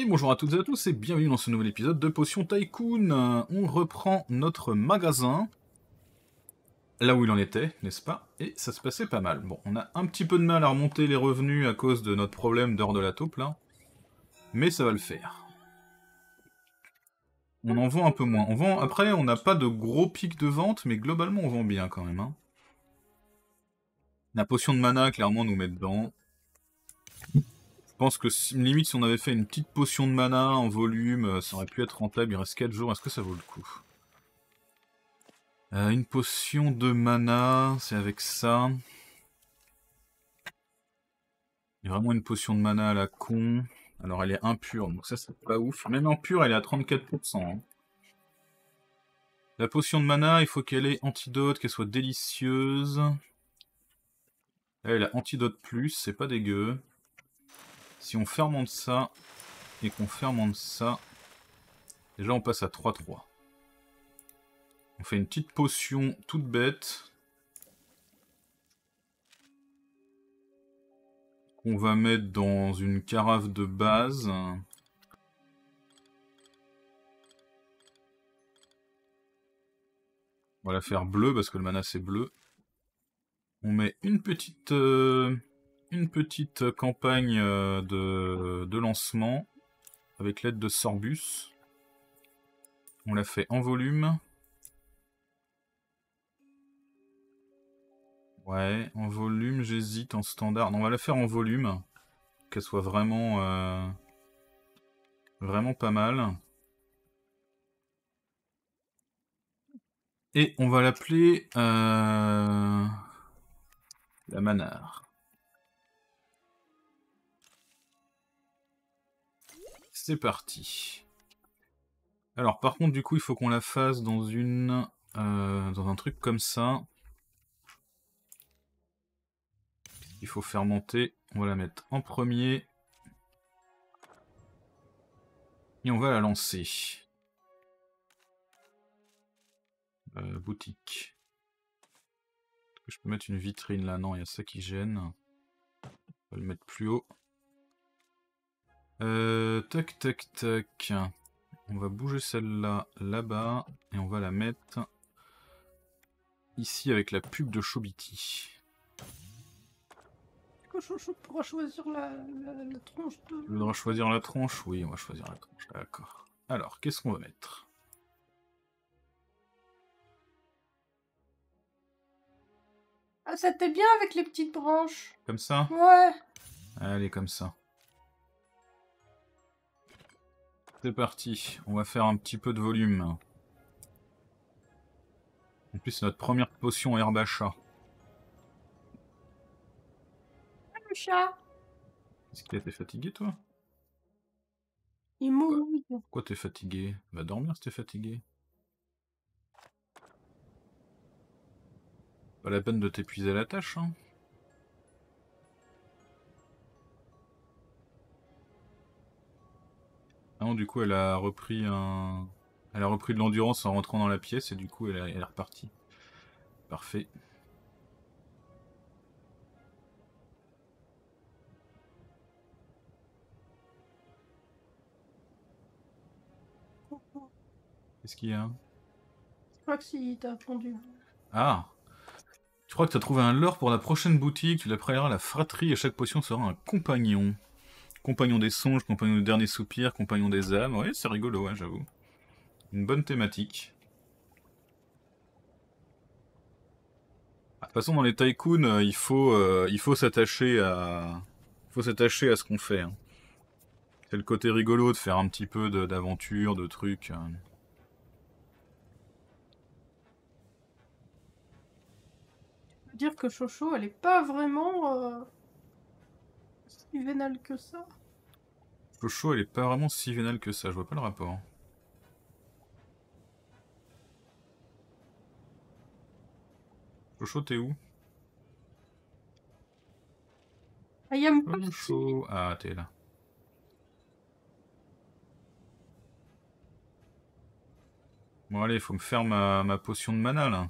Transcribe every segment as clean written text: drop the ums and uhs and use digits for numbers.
Et bonjour à toutes et à tous et bienvenue dans ce nouvel épisode de Potion Tycoon. On reprend notre magasin, là où il en était, n'est-ce pas? Et ça se passait pas mal. Bon, on a un petit peu de mal à remonter les revenus à cause de notre problème d'or de la taupe, là. Mais ça va le faire. On en vend un peu moins. On vend... Après, on n'a pas de gros pics de vente, mais globalement, on vend bien quand même, hein. La potion de mana, clairement, nous met dedans. Je pense que, limite, si on avait fait une petite potion de mana en volume, ça aurait pu être rentable. Il reste 4 jours. Est-ce que ça vaut le coup? Une potion de mana, c'est avec ça. Il y a vraiment une potion de mana à la con. Alors, elle est impure, donc ça, c'est pas ouf. Même impure, elle est à 34%. Hein. La potion de mana, il faut qu'elle ait antidote, qu'elle soit délicieuse. Là, elle a antidote plus, c'est pas dégueu. Si on fermente ça, et qu'on fermente ça, déjà, on passe à 3-3. On fait une petite potion toute bête. On va mettre dans une carafe de base. On va la faire bleue parce que le mana c'est bleu. On met une petite campagne de lancement avec l'aide de Sorbus. On la fait en volume. Ouais, en volume, j'hésite, en standard. Non, on va la faire en volume, qu'elle soit vraiment, vraiment pas mal. Et on va l'appeler la Manarre. C'est parti. Alors, par contre, du coup, il faut qu'on la fasse dans une, dans un truc comme ça. Il faut fermenter, on va la mettre en premier. Et on va la lancer. Boutique. Est-ce que je peux mettre une vitrine là? Non, il y a ça qui gêne. On va le mettre plus haut. Tac, tac, tac. On va bouger celle-là, là-bas. Et on va la mettre ici avec la pub de Chobiti. Je pourrais choisir la tranche de... Je voudrais choisir la tranche, oui, on va choisir la tranche, d'accord. Alors, qu'est-ce qu'on va mettre? Ah, c'était bien avec les petites branches. Comme ça? Ouais. Allez, comme ça. C'est parti, on va faire un petit peu de volume. En plus, c'est notre première potion herbe à chat. Est-ce qu'il a été fatigué, toi? Il mouille. Pourquoi t'es fatigué? Va dormir si t'es fatigué. Pas la peine de t'épuiser à la tâche, hein. Non, du coup, elle a repris un... Elle a repris de l'endurance en rentrant dans la pièce et du coup, elle est repartie. Parfait. Qu'est-ce qu'il y a? Je crois que si t'as fondu. Ah! Tu crois que t'as trouvé un leurre pour la prochaine boutique? Tu l'appelleras la fratrie et chaque potion sera un compagnon. Compagnon des songes, compagnon du dernier soupir, compagnon des âmes. Ouais, c'est rigolo, hein, j'avoue. Une bonne thématique. Ah, de toute façon, dans les tycoons, il faut s'attacher à... ce qu'on fait. Hein. C'est le côté rigolo de faire un petit peu d'aventure, de trucs... Dire que Chocho, elle est pas vraiment si vénale que ça. Chocho, elle est pas vraiment si vénale que ça, je vois pas le rapport. Chocho, t'es où? I am Chocho. Ah, t'es là. Bon, allez, faut me faire ma potion de mana là.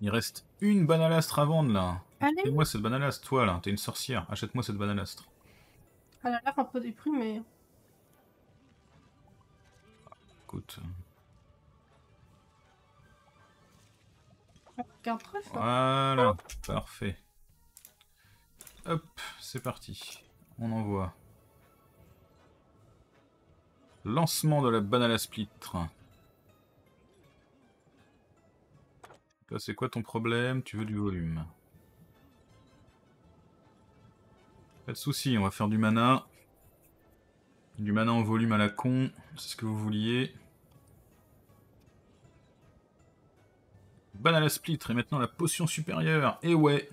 Il reste une banalastre à vendre là. Achète-moi cette banalastre, toi là, t'es une sorcière. Achète-moi cette banalastre. Elle a l'air un peu déprimée. Écoute. Regarde très fort. Voilà, parfait. Hop, c'est parti. On envoie. Lancement de la banalasplitre. Là, c'est quoi ton problème? Tu veux du volume. Pas de soucis, on va faire du mana. Du mana en volume à la con, c'est ce que vous vouliez. Banalasplitre et maintenant la potion supérieure. Et ouais.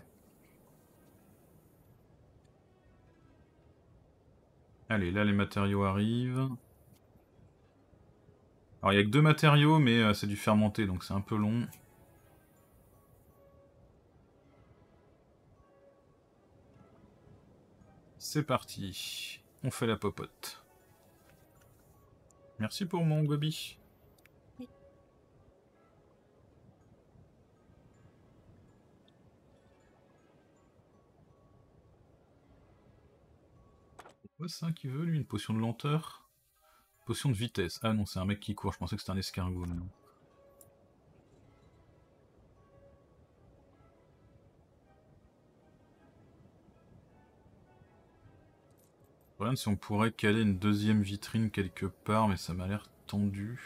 Allez, là les matériaux arrivent. Alors il n'y a que deux matériaux, mais c'est du fermenté, donc c'est un peu long. C'est parti, on fait la popote. Merci pour mon gobi. Oui. Quoi ça qui veut lui? Une potion de lenteur? Potion de vitesse. Ah non, c'est un mec qui court, je pensais que c'était un escargot. Non. Je regarde si on pourrait caler une deuxième vitrine quelque part, mais ça m'a l'air tendu.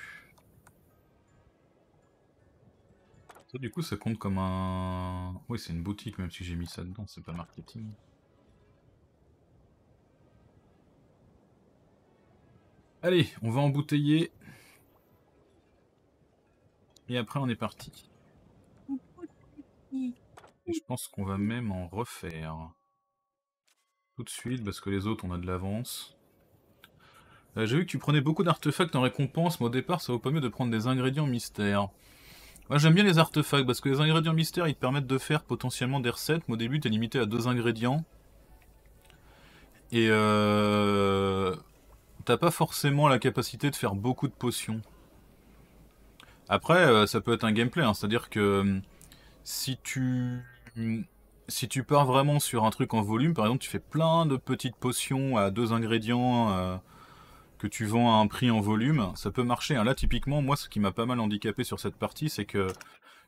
Ça, du coup, ça compte comme un... Oui, c'est une boutique, même si j'ai mis ça dedans, c'est pas marketing. Allez, on va embouteiller. Et après, on est parti. Et je pense qu'on va même en refaire. Tout de suite, parce que les autres, on a de l'avance. J'ai vu que tu prenais beaucoup d'artefacts en récompense, mais au départ, ça vaut pas mieux de prendre des ingrédients mystères. Moi, j'aime bien les artefacts, parce que les ingrédients mystères, ils te permettent de faire potentiellement des recettes, mais au début, t'es limité à 2 ingrédients. Et t'as pas forcément la capacité de faire beaucoup de potions. Après, ça peut être un gameplay, hein, c'est-à-dire que si tu pars vraiment sur un truc en volume, par exemple tu fais plein de petites potions à 2 ingrédients que tu vends à un prix en volume, ça peut marcher. Hein. Là typiquement, moi ce qui m'a pas mal handicapé sur cette partie, c'est que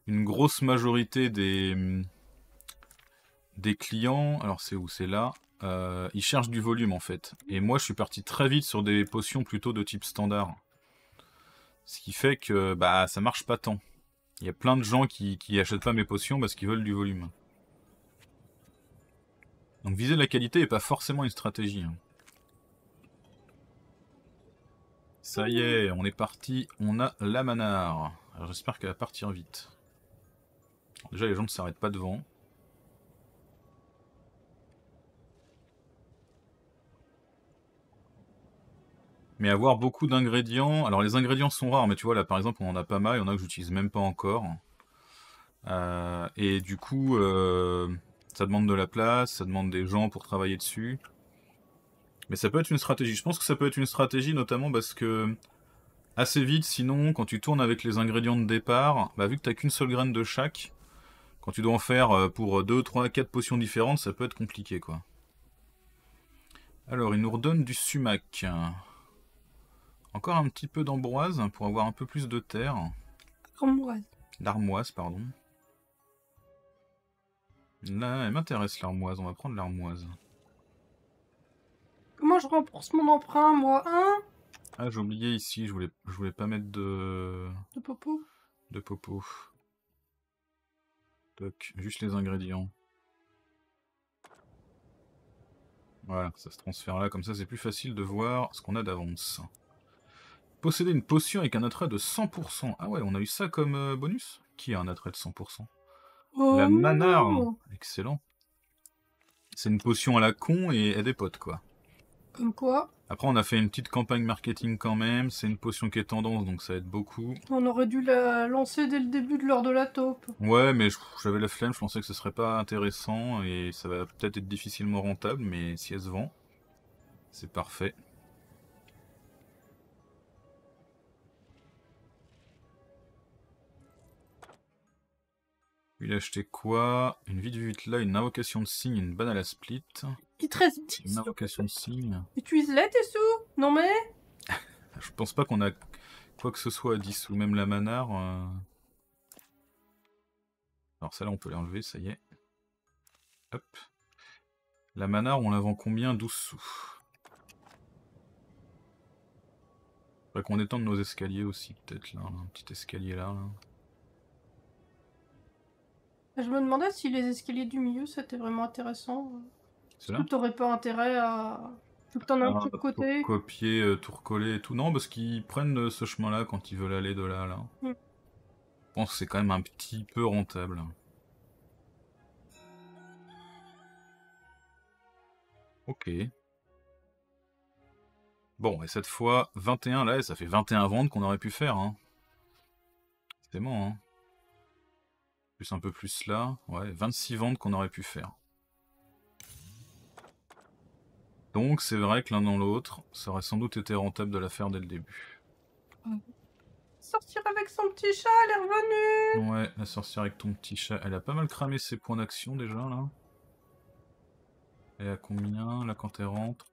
une grosse majorité des clients, alors c'est où? C'est là, ils cherchent du volume en fait. Et moi je suis parti très vite sur des potions plutôt de type standard. Ce qui fait que bah ça marche pas tant. Il y a plein de gens qui achètent pas mes potions parce qu'ils veulent du volume. Donc viser la qualité n'est pas forcément une stratégie. Ça y est, on est parti, on a la manarre. Alors j'espère qu'elle va partir vite. Alors déjà les gens ne s'arrêtent pas devant. Mais avoir beaucoup d'ingrédients... Alors les ingrédients sont rares, mais tu vois là par exemple on en a pas mal, il y en a que j'utilise même pas encore. Et du coup... Ça demande de la place, ça demande des gens pour travailler dessus. Mais ça peut être une stratégie. Je pense que ça peut être une stratégie notamment parce que assez vite, sinon, quand tu tournes avec les ingrédients de départ, bah, vu que tu n'as qu'une seule graine de chaque, quand tu dois en faire pour 2, 3, 4 potions différentes, ça peut être compliqué, quoi. Alors, il nous redonne du sumac. Encore un petit peu d'ambroise pour avoir un peu plus de terre. D'armoise. D'armoise, pardon. Là, elle m'intéresse l'armoise, on va prendre l'armoise. Comment je rembourse mon emprunt, moi, hein? Ah, j'ai oublié ici, je voulais pas mettre de... De popo. De popo. Toc, juste les ingrédients. Voilà, ça se transfère là, comme ça c'est plus facile de voir ce qu'on a d'avance. Posséder une potion avec un attrait de 100%. Ah ouais, on a eu ça comme bonus? Qui a un attrait de 100%? La manarre, excellent. C'est une potion à la con et à des potes, quoi. Comme quoi? Après, on a fait une petite campagne marketing quand même. C'est une potion qui est tendance, donc ça aide beaucoup. On aurait dû la lancer dès le début de l'heure de la taupe. Ouais, mais j'avais la flemme, je pensais que ce serait pas intéressant et ça va peut-être être difficilement rentable, mais si elle se vend, c'est parfait. Lui, il a acheté quoi? Une vie de 8 là, une invocation de signe, une banane à la split. Il te reste 10. Une invocation de signe. Utilise-les tes sous. Non mais je pense pas qu'on a quoi que ce soit à 10 ou même la manarre. Alors ça là on peut l'enlever, ça y est. Hop. La manarre on la vend combien? 12 sous. Faudrait qu'on étende nos escaliers aussi peut-être là, un petit escalier là. Je me demandais si les escaliers du milieu c'était vraiment intéressant. Tu n'aurais pas intérêt à tout le temps d'un petit côté. Copier, tout recoller et tout. Non, parce qu'ils prennent ce chemin-là quand ils veulent aller de là à là. Mm. Je pense que c'est quand même un petit peu rentable. Ok. Bon, et cette fois, 21 là, et ça fait 21 ventes qu'on aurait pu faire. Hein. C'est bon, hein. Plus un peu plus là, ouais, 26 ventes qu'on aurait pu faire. Donc c'est vrai que l'un dans l'autre, ça aurait sans doute été rentable de la faire dès le début. Sortir avec son petit chat, elle est revenue. Ouais, la sorcière avec ton petit chat, elle a pas mal cramé ses points d'action déjà là. Elle a combien là quand elle rentre?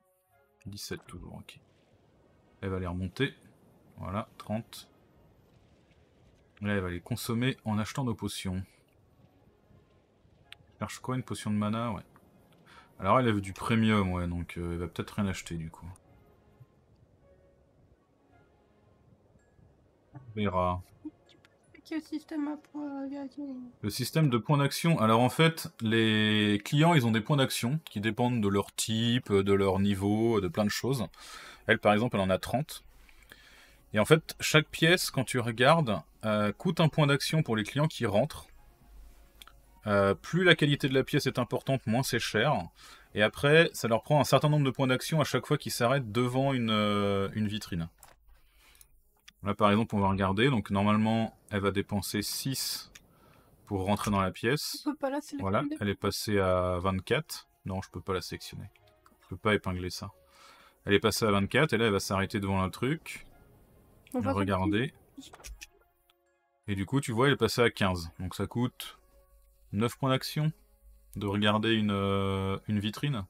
17 toujours, ok. Elle va les remonter, voilà, 30. Là elle va les consommer en achetant nos potions. Elle cherche quoi? Une potion de mana? Ouais. Alors elle a vu du premium, ouais, donc elle va peut-être rien acheter du coup. On verra. Le système de points d'action. Alors en fait, les clients, ils ont des points d'action qui dépendent de leur type, de leur niveau, de plein de choses. Elle, par exemple, elle en a 30. Et en fait, chaque pièce, quand tu regardes, coûte un point d'action pour les clients qui rentrent. Plus la qualité de la pièce est importante, moins c'est cher. Et après, ça leur prend un certain nombre de points d'action à chaque fois qu'ils s'arrêtent devant une vitrine. Là, par exemple, on va regarder. Donc, normalement, elle va dépenser 6 pour rentrer dans la pièce. Je peux pas la sélectionner. Voilà, elle est passée à 24. Non, je peux pas la sélectionner. Je peux pas épingler ça. Elle est passée à 24 et là, elle va s'arrêter devant un truc. On va regarder. Et du coup, tu vois, elle est passée à 15. Donc, ça coûte 9 points d'action de regarder une vitrine.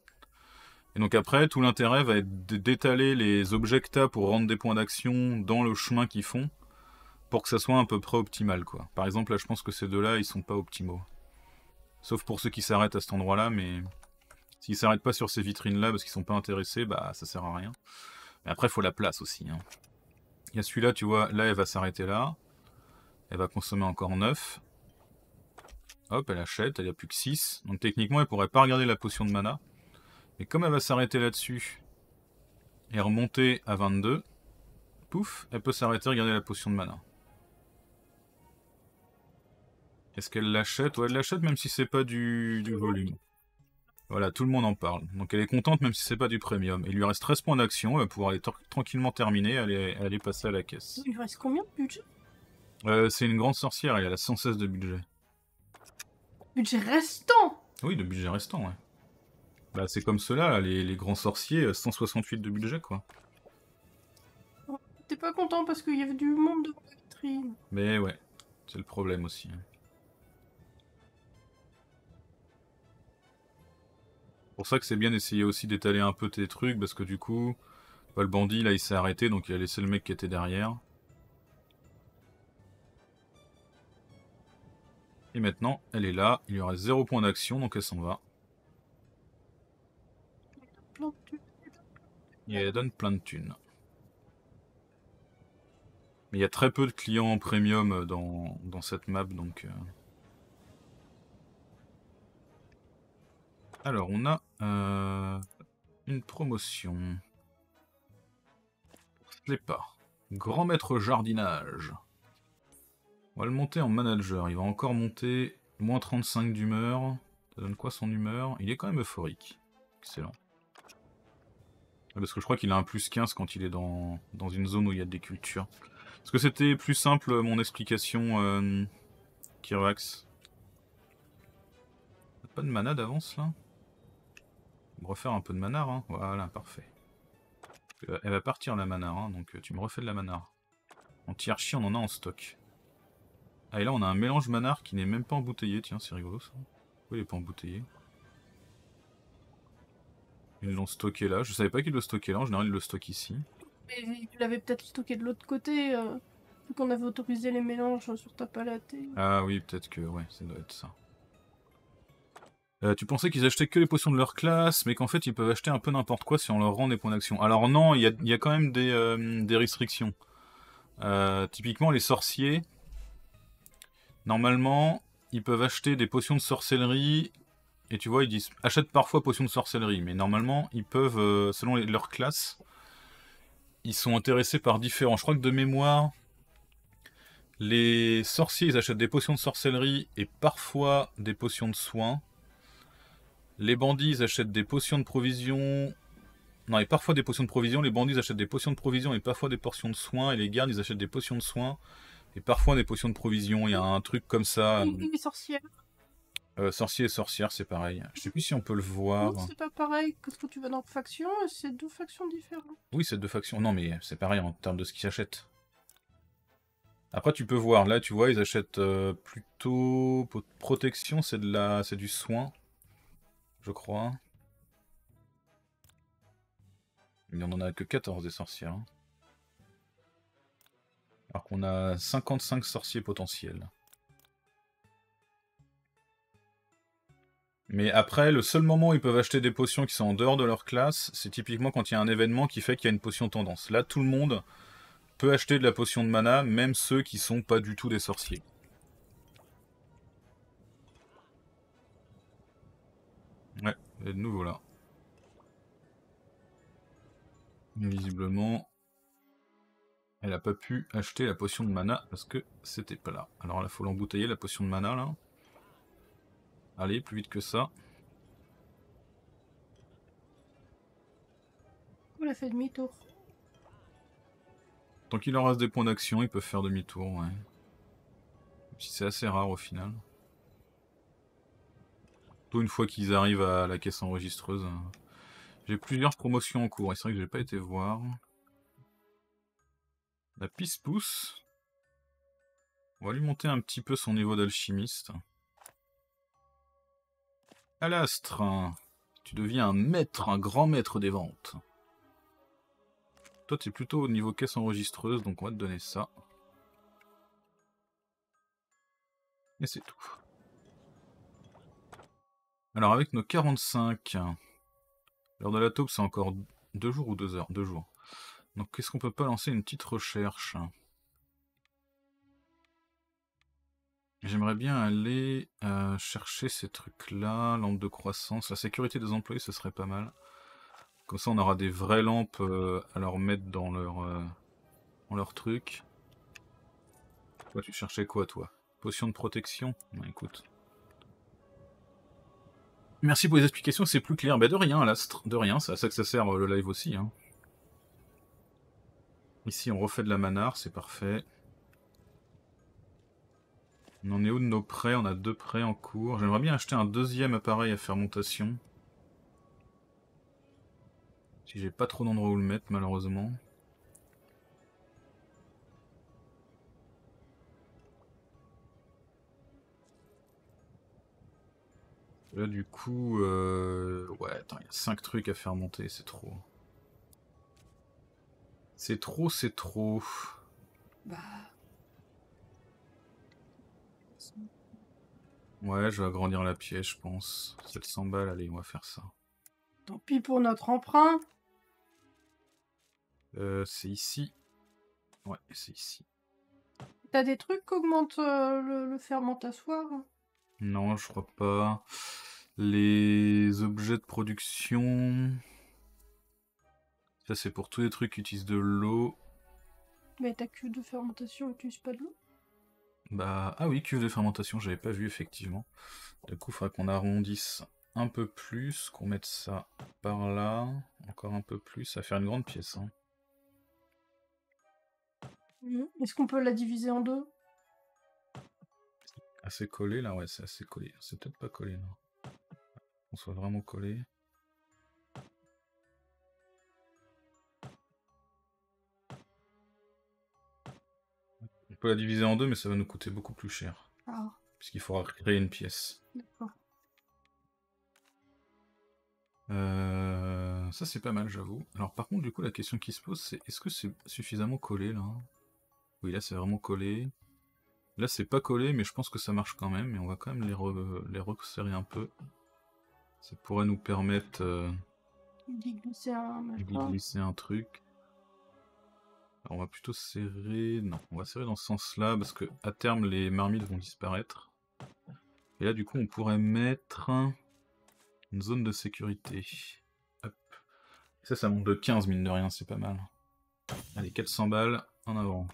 Et donc après, tout l'intérêt va être d'étaler les objets que t'as pour rendre des points d'action dans le chemin qu'ils font, pour que ça soit à peu près optimal, quoi. Par exemple, là, je pense que ces deux-là, ils sont pas optimaux. Sauf pour ceux qui s'arrêtent à cet endroit-là, mais s'ils s'arrêtent pas sur ces vitrines-là parce qu'ils sont pas intéressés, bah ça sert à rien. Mais après, il faut la place aussi, hein. Il y a celui-là, tu vois, là, elle va s'arrêter là. Elle va consommer encore 9. Hop, elle achète, elle n'a plus que 6. Donc techniquement, elle pourrait pas regarder la potion de mana. Mais comme elle va s'arrêter là-dessus et remonter à 22, pouf, elle peut s'arrêter et regarder la potion de mana. Est-ce qu'elle l'achète? Ouais, elle l'achète même si c'est pas du volume. Voilà, tout le monde en parle. Donc elle est contente même si c'est pas du premium. Il lui reste 13 points d'action, elle va pouvoir aller tranquillement terminer, aller passer à la caisse. Il lui reste combien de budget? C'est une grande sorcière, elle a sans cesse de budget. Budget restant? Oui, de budget restant, ouais. Bah, c'est comme ceux-là, les grands sorciers, 168 de budget, quoi. T'es pas content parce qu'il y avait du monde devant la vitrine. Mais ouais, c'est le problème aussi. C'est pour ça que c'est bien d'essayer aussi d'étaler un peu tes trucs, parce que du coup, bah, le bandit, là, il s'est arrêté, donc il a laissé le mec qui était derrière. Et maintenant, elle est là, il lui reste 0 point d'action, donc elle s'en va. Et elle donne plein de thunes. Mais il y a très peu de clients en premium dans cette map, donc... Alors, on a une promotion. Je l'ai pas. Grand maître jardinage. On va le monter en manager. Il va encore monter moins 35 d'humeur. Ça donne quoi son humeur? Il est quand même euphorique. Excellent. Parce que je crois qu'il a un plus 15 quand il est dans une zone où il y a des cultures. Est-ce que c'était plus simple mon explication, Kirvax? Pas de mana d'avance là? On va refaire un peu de manard, hein. Voilà, parfait. Elle va partir la manard, hein, donc tu me refais de la manard. En tierchi, on en a en stock. Ah, et là, on a un mélange Manarre qui n'est même pas embouteillé. Tiens, c'est rigolo ça. Pourquoi il n'est pas embouteillé? Ils l'ont stocké là. Je savais pas qu'ils le stockaient là. En général, ils le stockent ici. Mais ils l'avaient peut-être stocké de l'autre côté. Vu qu'on avait autorisé les mélanges sur ta palette. Ah oui, peut-être que... Ouais, ça doit être ça. Tu pensais qu'ils achetaient que les potions de leur classe, mais qu'en fait, ils peuvent acheter un peu n'importe quoi si on leur rend des points d'action. Alors non, il y a quand même des restrictions. Typiquement, les sorciers... Normalement, ils peuvent acheter des potions de sorcellerie... Et tu vois, ils disent achète parfois potions de sorcellerie, mais normalement, ils peuvent, selon leur classe, ils sont intéressés par différents. Je crois que de mémoire, les sorciers, ils achètent des potions de sorcellerie et parfois des potions de soins. Les bandits, ils achètent des potions de provision. Non, et parfois des potions de provision. Les bandits, ils achètent des potions de provision et parfois des portions de soins. Et les gardes, ils achètent des potions de soins et parfois des potions de provision. Il y a un truc comme ça. Les sorcières. Sorcier et sorcière, c'est pareil. Je sais plus si on peut le voir. Non, c'est pas pareil parce que tu vas dans faction, c'est deux factions différentes. Oui, c'est deux factions. Non, mais c'est pareil en termes de ce qu'ils achètent. Après, tu peux voir. Là, tu vois, ils achètent plutôt protection, c'est de la, c'est du soin, je crois. Mais on en a que 14 des sorcières. Hein. Alors qu'on a 55 sorciers potentiels. Mais après, le seul moment où ils peuvent acheter des potions qui sont en dehors de leur classe, c'est typiquement quand il y a un événement qui fait qu'il y a une potion tendance. Là, tout le monde peut acheter de la potion de mana, même ceux qui sont pas du tout des sorciers. Ouais, et de nouveau là. Visiblement, elle n'a pas pu acheter la potion de mana parce que c'était pas là. Alors là, faut l'embouteiller la potion de mana là. Allez, plus vite que ça. On a fait demi-tour. Tant qu'il leur reste des points d'action, ils peuvent faire demi-tour, ouais. Si c'est assez rare au final. Surtout une fois qu'ils arrivent à la caisse enregistreuse. J'ai plusieurs promotions en cours, et c'est vrai que j'ai pas été voir. La pisse-pousse. On va lui monter un petit peu son niveau d'alchimiste. Alastre, tu deviens un maître, un grand maître des ventes. Toi, tu es plutôt au niveau caisse enregistreuse, donc on va te donner ça. Et c'est tout. Alors, avec nos 45, l'heure de la taupe, c'est encore 2 jours ou 2 heures? 2 jours. Donc, qu'est-ce qu'on peut pas lancer une petite recherche? J'aimerais bien aller chercher ces trucs-là, lampes de croissance, la sécurité des employés, ce serait pas mal. Comme ça, on aura des vraies lampes à leur mettre dans leur truc. Toi, tu cherchais quoi, toi? Potion de protection? Bah, écoute. Merci pour les explications, c'est plus clair. Bah, de rien, Alastre, de rien, c'est à ça que ça sert le live aussi. Hein. Ici, on refait de la Manarre, c'est parfait. On en est où de nos prêts? On a 2 prêts en cours. J'aimerais bien acheter un deuxième appareil à fermentation. Si j'ai pas trop d'endroit où le mettre, malheureusement. Là, du coup... Ouais, attends, il y a 5 trucs à fermenter, c'est trop. C'est trop, c'est trop. Bah... Ouais, je vais agrandir la pièce, je pense. 700 balles, allez, on va faire ça. Tant pis pour notre emprunt. C'est ici. Ouais, c'est ici. T'as des trucs qui augmentent le fermentasoir? Non, je crois pas. Les objets de production... Ça, c'est pour tous les trucs qui utilisent de l'eau. Mais ta cuve de fermentation n'utilise pas de l'eau? Bah, ah oui, cuve de fermentation, j'avais pas vu effectivement. Du coup, il faudra qu'on arrondisse un peu plus, qu'on mette ça par là, encore un peu plus, ça va faire une grande pièce. Hein. Est-ce qu'on peut la diviser en 2? Assez collé là, ouais, c'est assez collé. C'est peut-être pas collé là. On soit vraiment collé. peut la diviser en deux, mais ça va nous coûter beaucoup plus cher. Ah. Puisqu'il faudra créer une pièce. D'accord. Ça c'est pas mal, j'avoue. Alors par contre, du coup, la question qui se pose, c'est est-ce que c'est suffisamment collé là? Oui, là c'est vraiment collé. Là c'est pas collé, mais je pense que ça marche quand même. Et on va quand même les resserrer un peu. Ça pourrait nous permettre d'y glisser un truc. Alors on va plutôt serrer... Non, on va serrer dans ce sens-là, parce que à terme, les marmites vont disparaître. Et là, du coup, on pourrait mettre une zone de sécurité. Hop. Et ça, ça monte de 15, mine de rien, c'est pas mal. Allez, 400 balles, en avant.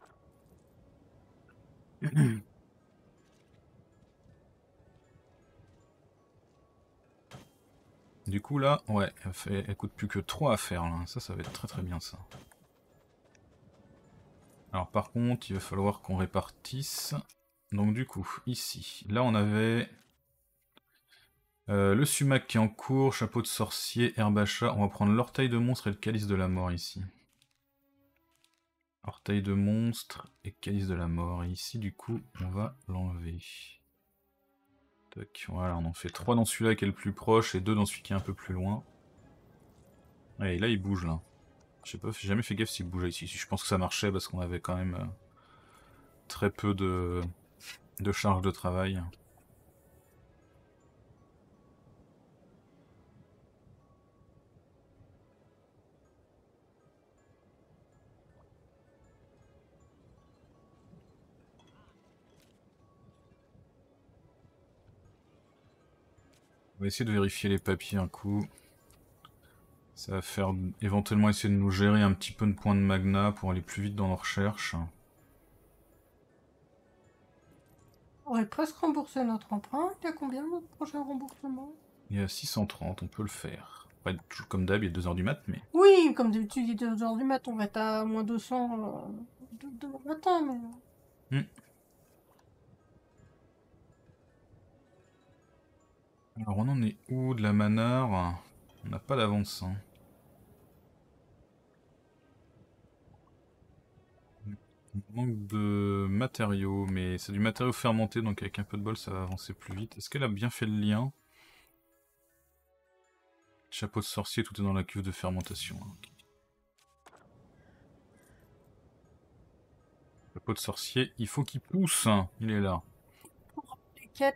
Du coup, là, ouais, elle coûte plus que 3 à faire, là. Ça, ça va être très très bien, ça. Alors par contre, il va falloir qu'on répartisse. Donc du coup, ici, là on avait le sumac qui est en cours, chapeau de sorcier, herbe à chat. On va prendre l'orteil de monstre et le calice de la mort ici. Orteil de monstre et calice de la mort. Et ici du coup, on va l'enlever. Tac, voilà, on en fait 3 dans celui-là qui est le plus proche et 2 dans celui qui est un peu plus loin. Et là il bouge là. Je sais pas, j'ai jamais fait gaffe s'il bougeait ici. Je pense que ça marchait parce qu'on avait quand même très peu de charge de travail. On va essayer de vérifier les papiers un coup. Ça va faire éventuellement essayer de nous gérer un petit peu de points de magna pour aller plus vite dans nos recherches. On aurait presque remboursé notre emprunt. Il y a combien notre prochain remboursement? Il y a 630, on peut le faire. Après, comme d'hab, il est 2h du mat, mais... Oui, comme d'habitude, il est 2h du mat, on va être à moins 200 demain matin, mais... Alors on en est où de la manarre? On n'a pas d'avance, hein. On manque de matériaux, mais c'est du matériau fermenté, donc avec un peu de bol ça va avancer plus vite. Est-ce qu'elle a bien fait le lien? Chapeau de sorcier, tout est dans la cuve de fermentation. Hein. Chapeau de sorcier, il faut qu'il pousse, hein. Il est là.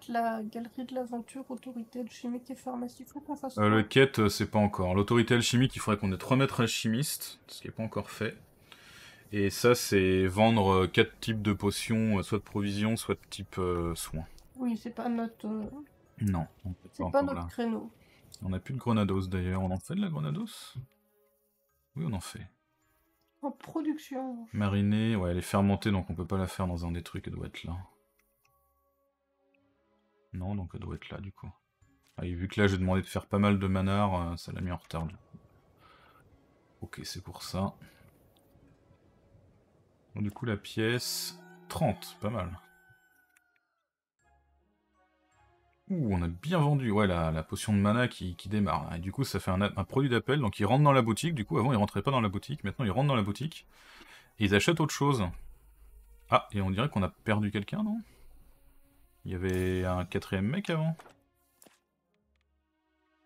La galerie de l'aventure, autorité alchimique et pharmacie, faut qu'on fasse le quête, c'est pas encore. L'autorité alchimique, il faudrait qu'on ait 3 maîtres alchimistes, ce qui n'est pas encore fait. Et ça, c'est vendre 4 types de potions, soit de provisions, soit de type soins. Oui, c'est pas notre... Non, c'est pas notre créneau. On n'a plus de grenados d'ailleurs. On en fait de la grenados? Oui, on en fait. En production. Marinée, ouais, elle est fermentée, donc on peut pas la faire dans un des trucs, elle doit être là. Non, donc elle doit être là, du coup. Ah, et vu que là, j'ai demandé de faire pas mal de manards, ça l'a mis en retard, du coup. Ok, c'est pour ça. Donc, du coup, la pièce... 30, pas mal. Ouh, on a bien vendu. Ouais, la potion de mana qui démarre. Et du coup, ça fait un produit d'appel. Donc, ils rentrent dans la boutique. Du coup, avant, ils rentraient pas dans la boutique. Maintenant, ils rentrent dans la boutique. Et ils achètent autre chose. Ah, et on dirait qu'on a perdu quelqu'un, non ? Il y avait un 4e mec avant.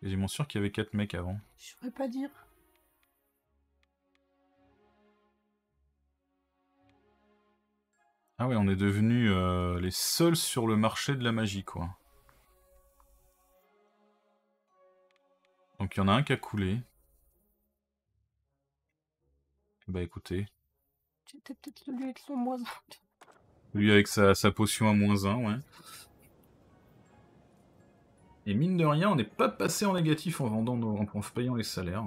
Quasiment sûr qu'il y avait 4 mecs avant. Je saurais pas dire. Ah ouais, on est devenus les seuls sur le marché de la magie, quoi. Donc il y en a un qui a coulé. Bah écoutez. C'était peut-être celui avec son moisin. Lui avec sa potion à -1, ouais. Et mine de rien, on n'est pas passé en négatif en payant les salaires.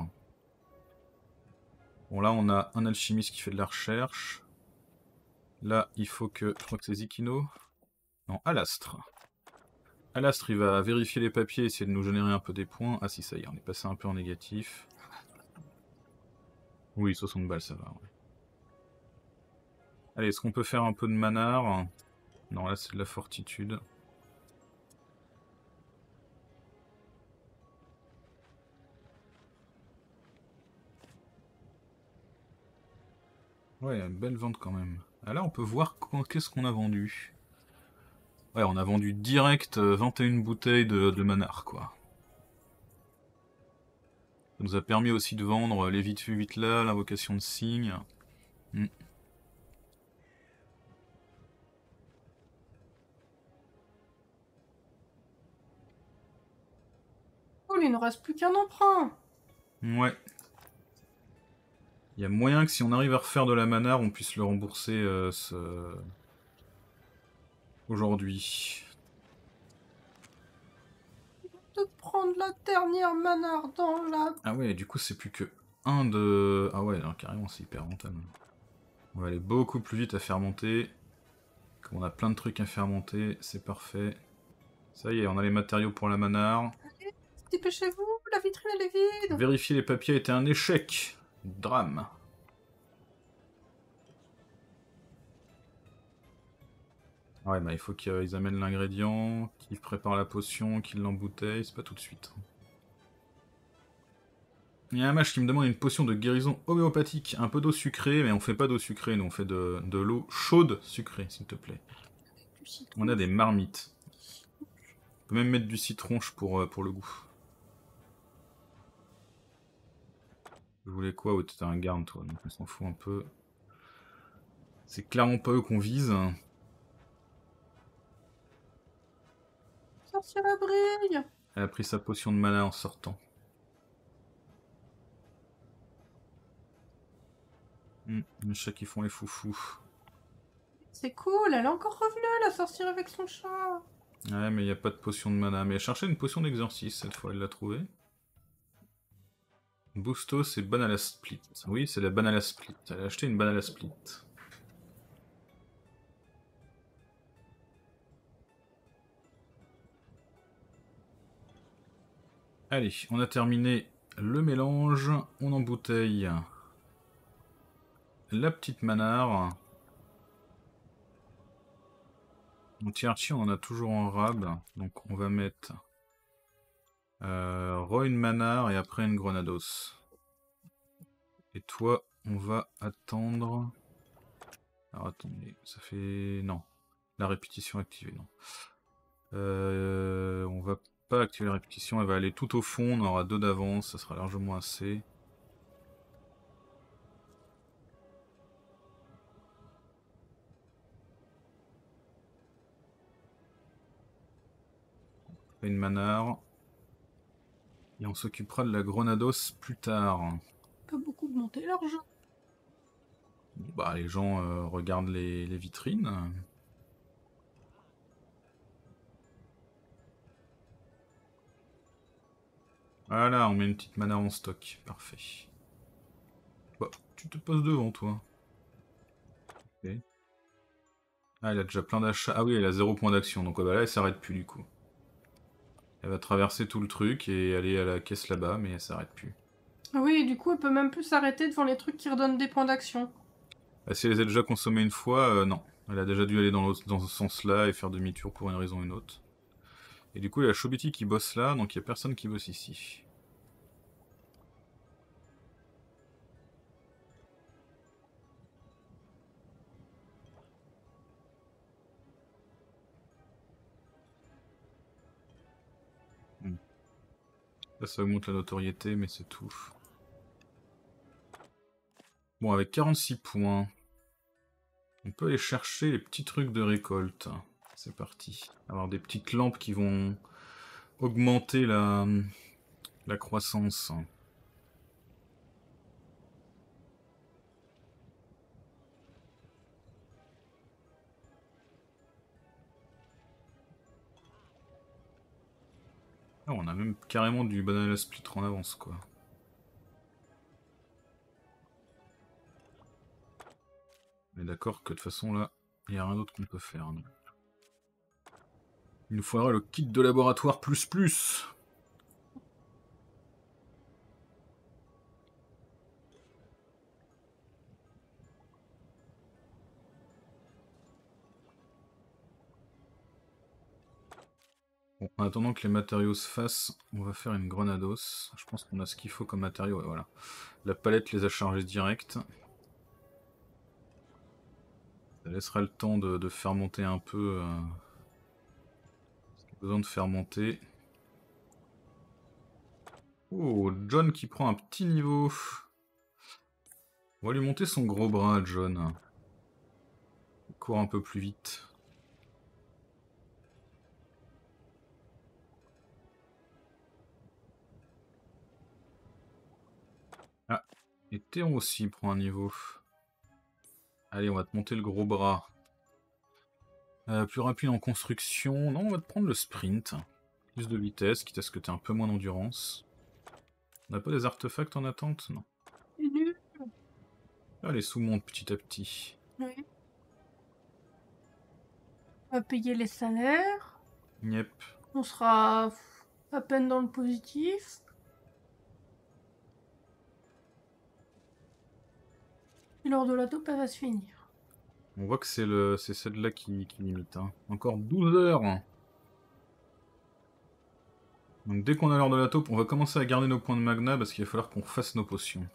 Bon, là, on a un alchimiste qui fait de la recherche. Là, il faut que... Je crois que c'est Zikino. Non, Alastre. Alastre, il va vérifier les papiers, essayer de nous générer un peu des points. Ah si, ça y est, on est passé un peu en négatif. Oui, 60 balles, ça va, ouais. Allez, est-ce qu'on peut faire un peu de manard? Non, là c'est de la fortitude. Ouais, une belle vente quand même. Ah là, on peut voir qu'est-ce qu'on a vendu. Ouais, on a vendu direct 21 bouteilles de Manarre, quoi. Ça nous a permis aussi de vendre les vite vu vite là, l'invocation de Cygne. Hmm. Cool, il ne reste plus qu'un emprunt. Ouais. Il y a moyen que si on arrive à refaire de la Manarre, on puisse le rembourser aujourd'hui. De prendre la dernière Manarre dans la... Ah ouais, du coup c'est plus que un de... Ah ouais, non, carrément c'est hyper rentable. On va aller beaucoup plus vite à faire monter. Comme on a plein de trucs à faire monter, c'est parfait. Ça y est, on a les matériaux pour la Manarre. Allez, dépêchez-vous, la vitrine elle est vide. Vérifier les papiers était un échec. Drame. Ouais, bah il faut qu'ils amènent l'ingrédient, qu'ils préparent la potion, qu'ils l'embouteillent, c'est pas tout de suite. Il y a un match qui me demande une potion de guérison homéopathique, un peu d'eau sucrée, mais on fait pas d'eau sucrée, nous on fait de l'eau chaude sucrée, s'il te plaît. On a des marmites. On peut même mettre du citron pour le goût. Je voulais quoi? Oh, t'étais un garde, toi, donc on s'en fout un peu. C'est clairement pas eux qu'on vise. Sorcière brille. Elle a pris sa potion de mana en sortant. Les chats qui font les foufous. C'est cool, elle est encore revenue, la sorcière avec son chat. Ouais, mais il n'y a pas de potion de mana. Mais elle cherchait une potion d'exorcisme, cette fois, elle l'a trouvée. Boosto, c'est banalastre. Oui, c'est la banalastre. Elle a acheté une banalastre. Allez, on a terminé le mélange. On embouteille la petite Manarre. Mon Tierchi, on en a toujours en rab. Donc on va mettre... une Manarre et après une Grenados. Et toi, on va attendre... Alors attendez, ça fait... Non. La répétition activée, non. On va pas activer la répétition, elle va aller tout au fond, on aura deux d'avance, ça sera largement assez. Une Manarre. Et on s'occupera de la Grenados plus tard. Pas beaucoup augmenter l'argent. Bah, les gens regardent les vitrines. Voilà, on met une petite Manarre en stock. Parfait. Bah, tu te poses devant, toi. Ok. Ah, elle a déjà plein d'achats. Ah oui, elle a 0 point d'action. Donc bah, là, elle s'arrête plus, du coup. Elle va traverser tout le truc et aller à la caisse là-bas, mais elle s'arrête plus. Oui, et du coup, elle peut même plus s'arrêter devant les trucs qui redonnent des points d'action. Bah, si elle les a déjà consommés une fois, non. Elle a déjà dû aller dans ce sens-là et faire demi-tour pour une raison ou une autre. Et du coup, il y a Chobiti qui bosse là, donc il n'y a personne qui bosse ici. Là, ça augmente la notoriété, mais c'est tout. Bon, avec 46 points, on peut aller chercher les petits trucs de récolte. C'est parti. Avoir des petites lampes qui vont augmenter la croissance. On a même carrément du banalastre en avance, quoi. Mais d'accord que de toute façon, là, il n'y a rien d'autre qu'on peut faire. Hein. Il nous faudra le kit de laboratoire plus. Bon, en attendant que les matériaux se fassent, on va faire une Grenados. Je pense qu'on a ce qu'il faut comme matériaux. Ouais, voilà. La palette les a chargés direct. Ça laissera le temps de faire monter un peu. Ce qu'il y a besoin de faire monter. Oh, John qui prend un petit niveau. On va lui monter son gros bras, John. Il court un peu plus vite. Ah, et Théon aussi prend un niveau. Allez, on va te monter le gros bras. Plus rapide en construction. Non, on va te prendre le sprint. Plus de vitesse, quitte à ce que tu aies un peu moins d'endurance. On n'a pas des artefacts en attente? Non. Ah, les sous montent petit à petit. Oui. On va payer les salaires. Yep. On sera à peine dans le positif. Et l'heure de la taupe, elle va se finir. On voit que c'est celle-là qui limite. Hein. Encore 12 heures. Donc dès qu'on a l'heure de la taupe, on va commencer à garder nos points de magna parce qu'il va falloir qu'on fasse nos potions.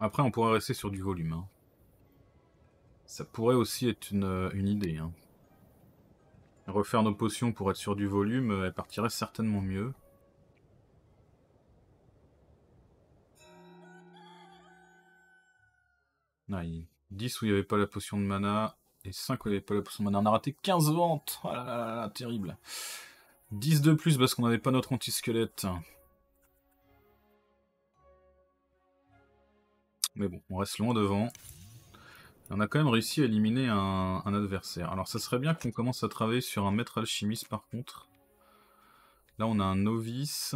Après, on pourrait rester sur du volume. Hein. Ça pourrait aussi être une idée. Hein. Refaire nos potions pour être sur du volume, elle partirait certainement mieux. Non, 10 où il n'y avait pas la potion de mana, et 5 où il n'y avait pas la potion de mana. On a raté 15 ventes. Ah là là là, terrible. 10 de plus parce qu'on n'avait pas notre anti-squelette. Mais bon, on reste loin devant. Et on a quand même réussi à éliminer un adversaire. Alors ça serait bien qu'on commence à travailler sur un maître alchimiste par contre. Là on a un novice.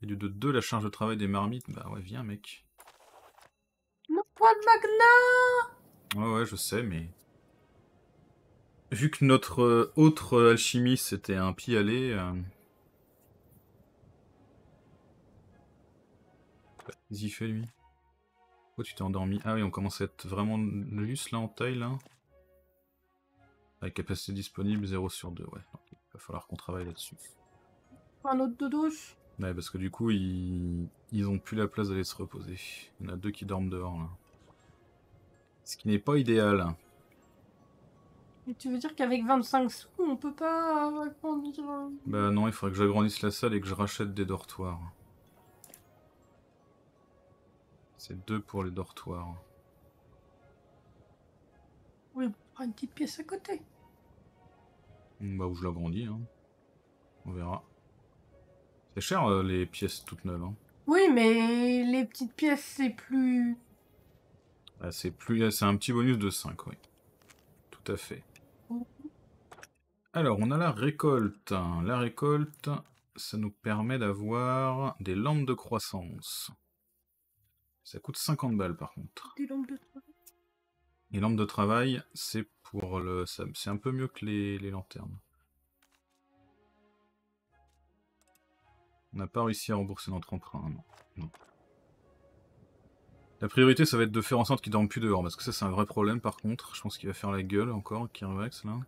Et de 2, la charge de travail des marmites. Bah ouais, viens mec. Nos points de magna. Ouais ouais, je sais, mais... Vu que notre autre alchimiste était un pis-aller... Qu'est-ce qu'il fait lui ? Pourquoi tu t'es endormi? Ah oui, on commence à être vraiment juste là en taille là. Avec capacité disponible 0/2, ouais. Donc, il va falloir qu'on travaille là-dessus. Un autre de douche? Ouais, parce que du coup, ils ont plus la place d'aller se reposer. Il y en a 2 qui dorment dehors là. Ce qui n'est pas idéal. Mais tu veux dire qu'avec 25 sous, on peut pas agrandir? Bah non, il faudrait que j'agrandisse la salle et que je rachète des dortoirs. C'est 2 pour les dortoirs. Oui, on prend une petite pièce à côté. Bah, où je l'agrandis, hein. On verra. C'est cher, les pièces toutes neuves, hein. Oui, mais les petites pièces, c'est plus... Ah, c'est plus... C'est un petit bonus de 5, oui. Tout à fait. Mmh. Alors, on a la récolte. La récolte, ça nous permet d'avoir des lampes de croissance. Ça coûte 50 balles par contre. Des lampes de travail. Les lampes de travail, c'est pour le... C'est un peu mieux que les lanternes. On n'a pas réussi à rembourser notre emprunt, non. Non. La priorité, ça va être de faire en sorte qu'ils dorment plus dehors, parce que ça, c'est un vrai problème par contre. Je pense qu'il va faire la gueule encore, Kirvax, là.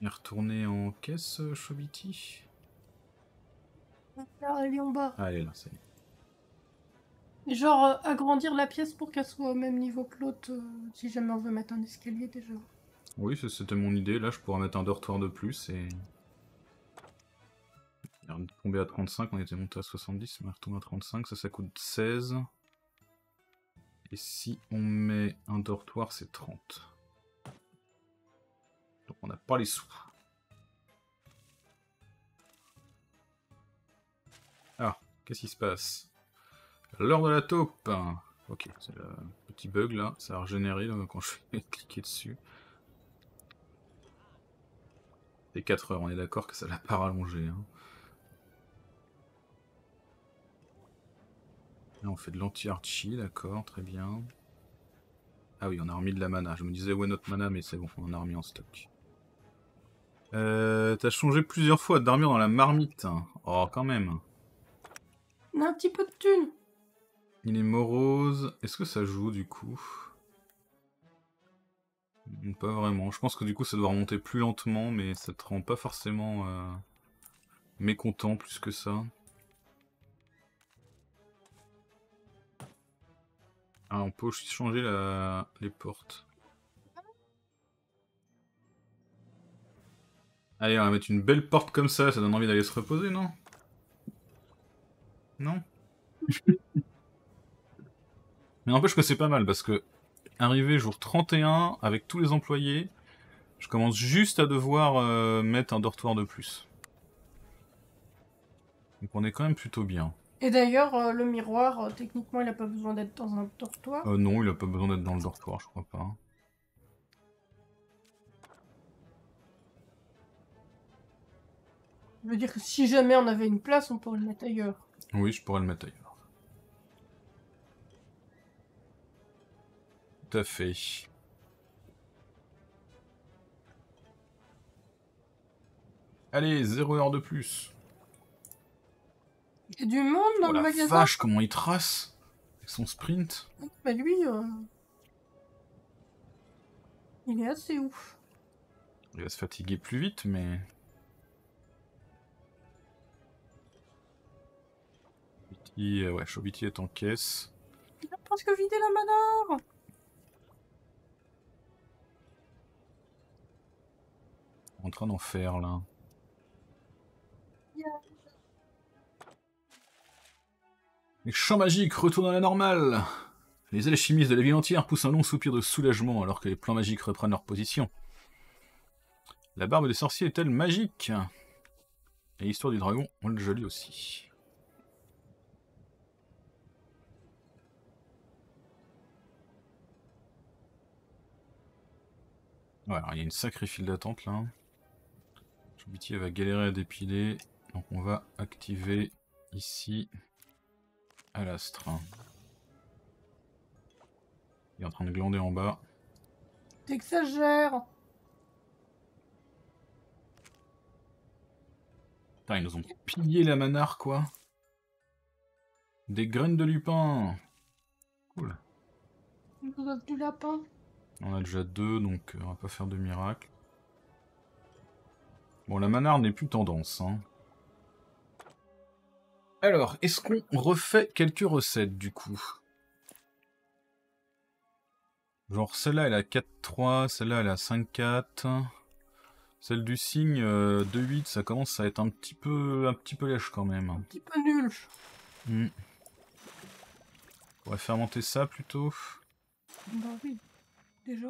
Il est retourné en caisse, Chobiti. Là, elle est en bas. Ah, elle est là, ça y est. Genre, agrandir la pièce pour qu'elle soit au même niveau que l'autre, si jamais on veut mettre un escalier déjà. Oui, c'était mon idée. Là, je pourrais mettre un dortoir de plus et... On est tombé à 35, on était monté à 70, mais on retourne à 35, ça coûte 16. Et si on met un dortoir, c'est 30. Donc on n'a pas les sous. Ah, qu'est-ce qui se passe? L'heure de la taupe. Ok, c'est le petit bug là, ça a régénéré donc, quand je vais cliquer dessus. C'est 4 heures, on est d'accord que ça l'a pas rallongé. Hein. Là on fait de l'anti-archi, d'accord, très bien. Ah oui, on a remis de la mana, je me disais où est notre mana, mais c'est bon, on en a remis en stock. T'as changé plusieurs fois de dormir dans la marmite. Oh, quand même. On a un petit peu de thunes. Il est morose. Est-ce que ça joue du coup? Pas vraiment. Je pense que du coup ça doit remonter plus lentement, mais ça te rend pas forcément mécontent plus que ça. Ah, on peut aussi changer les portes. Allez, on va mettre une belle porte comme ça, ça donne envie d'aller se reposer, non? Non? Mais n'empêche que c'est pas mal, parce que arrivé jour 31, avec tous les employés, je commence juste à devoir mettre un dortoir de plus. Donc on est quand même plutôt bien. Et d'ailleurs, le miroir, techniquement, il n'a pas besoin d'être dans un dortoir. Non, il n'a pas besoin d'être dans le dortoir, je crois pas. Je veux dire que si jamais on avait une place, on pourrait le mettre ailleurs. Oui, je pourrais le mettre ailleurs. Tout à fait. Allez, 0 heure de plus. Il y a du monde dans le magasin. La vache, comment il trace avec son sprint. Bah lui, il est assez ouf. Il va se fatiguer plus vite, mais... Ouais, Chobiti est en caisse. Il a presque vidé la manor. En train d'en faire là. Yeah. Les champs magiques retournent à la normale. Les alchimistes de la ville entière poussent un long soupir de soulagement alors que les plans magiques reprennent leur position. La barbe des sorciers est-elle magique? Et l'histoire du dragon, on le jolie aussi. Ouais, alors il y a une sacrée file d'attente là. Chobiti va galérer à dépiler. Donc on va activer ici Alastre. Il est en train de glander en bas. T'exagères! Putain, ils nous ont pillé la manarre quoi. Des graines de lupin. Cool. On a du lapin. On a déjà 2, donc on va pas faire de miracle. Bon, la manarre n'est plus tendance. Hein. Alors, est-ce qu'on refait quelques recettes, du coup? Genre, celle-là, elle a 4-3, celle-là, elle a 5-4. Celle du cygne, 2-8, ça commence à être un petit peu lèche, quand même. Un petit peu nul. On va fermenter ça, plutôt. Bah oui. Déjà.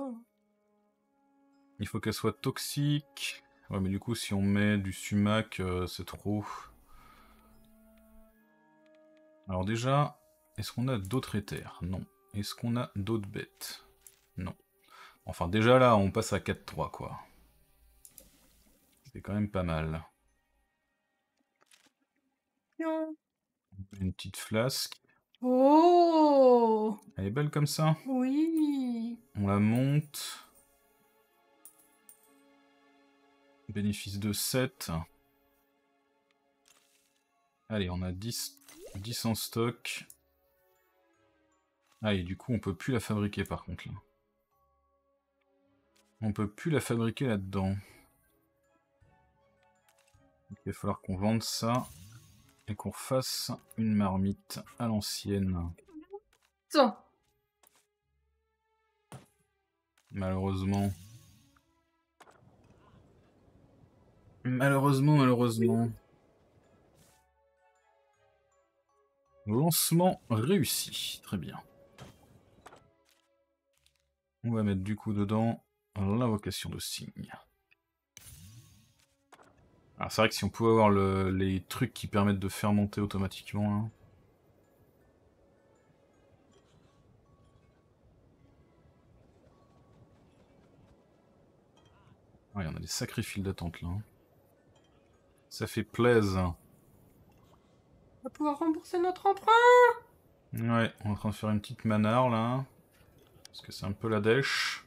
Il faut qu'elle soit toxique. Ouais, mais du coup, si on met du sumac, c'est trop. Alors déjà, est-ce qu'on a d'autres éthers? Non. Est-ce qu'on a d'autres bêtes? Non. Enfin, déjà là, on passe à 4-3, quoi. C'est quand même pas mal. Non. Une petite flasque. Oh! Elle est belle comme ça? Oui! On la monte. Bénéfice de 7. Allez, on a 10 en stock. Ah, et du coup, on peut plus la fabriquer par contre là. On peut plus la fabriquer là-dedans. Il va falloir qu'on vende ça. Et qu'on fasse une marmite à l'ancienne. Malheureusement. Malheureusement. Lancement réussi. Très bien. On va mettre du coup dedans l'invocation de cygne. Alors c'est vrai que si on pouvait avoir les trucs qui permettent de fermenter automatiquement... Hein. Ouais, on a des sacrés files d'attente là. Hein. Ça fait plaisir. On va pouvoir rembourser notre emprunt. Ouais, on est en train de faire une petite manarre là. Parce que c'est un peu la dèche.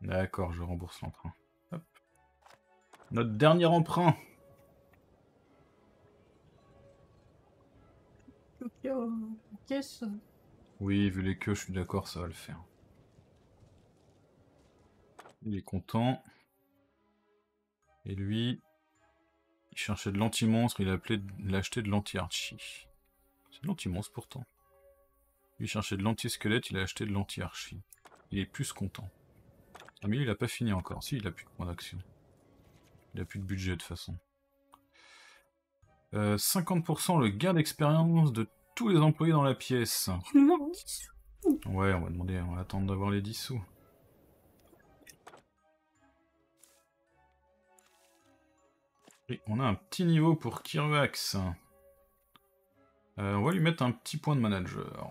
D'accord, je rembourse l'emprunt. Notre dernier emprunt. Caisse. Oui, vu les queues, je suis d'accord, ça va le faire. Il est content. Et lui, il cherchait de l'anti-monstre, il a acheté de l'anti-archi. C'est de l'anti-monstre pourtant. Lui, il cherchait de l'anti-squelette, il a acheté de l'anti-archi. Il est plus content. Ah, mais lui, il a pas fini encore. Si, il a plus de points d'action. Il a plus de budget de toute façon. 50% le gain d'expérience de tous les employés dans la pièce. Ouais, on va attendre d'avoir les 10 sous. Et on a un petit niveau pour Kirvax. On va lui mettre un petit point de manager.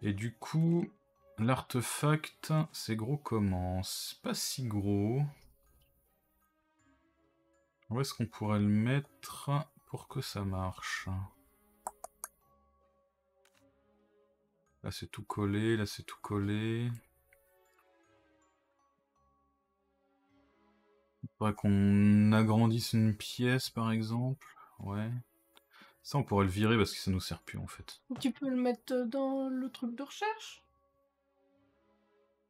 Et du coup, l'artefact, c'est gros comment? C'est pas si gros. Où est-ce qu'on pourrait le mettre pour que ça marche? Là c'est tout collé, là c'est tout collé. Il faudrait qu'on agrandisse une pièce par exemple. Ouais. Ça on pourrait le virer parce que ça nous sert plus en fait. Tu peux le mettre dans le truc de recherche?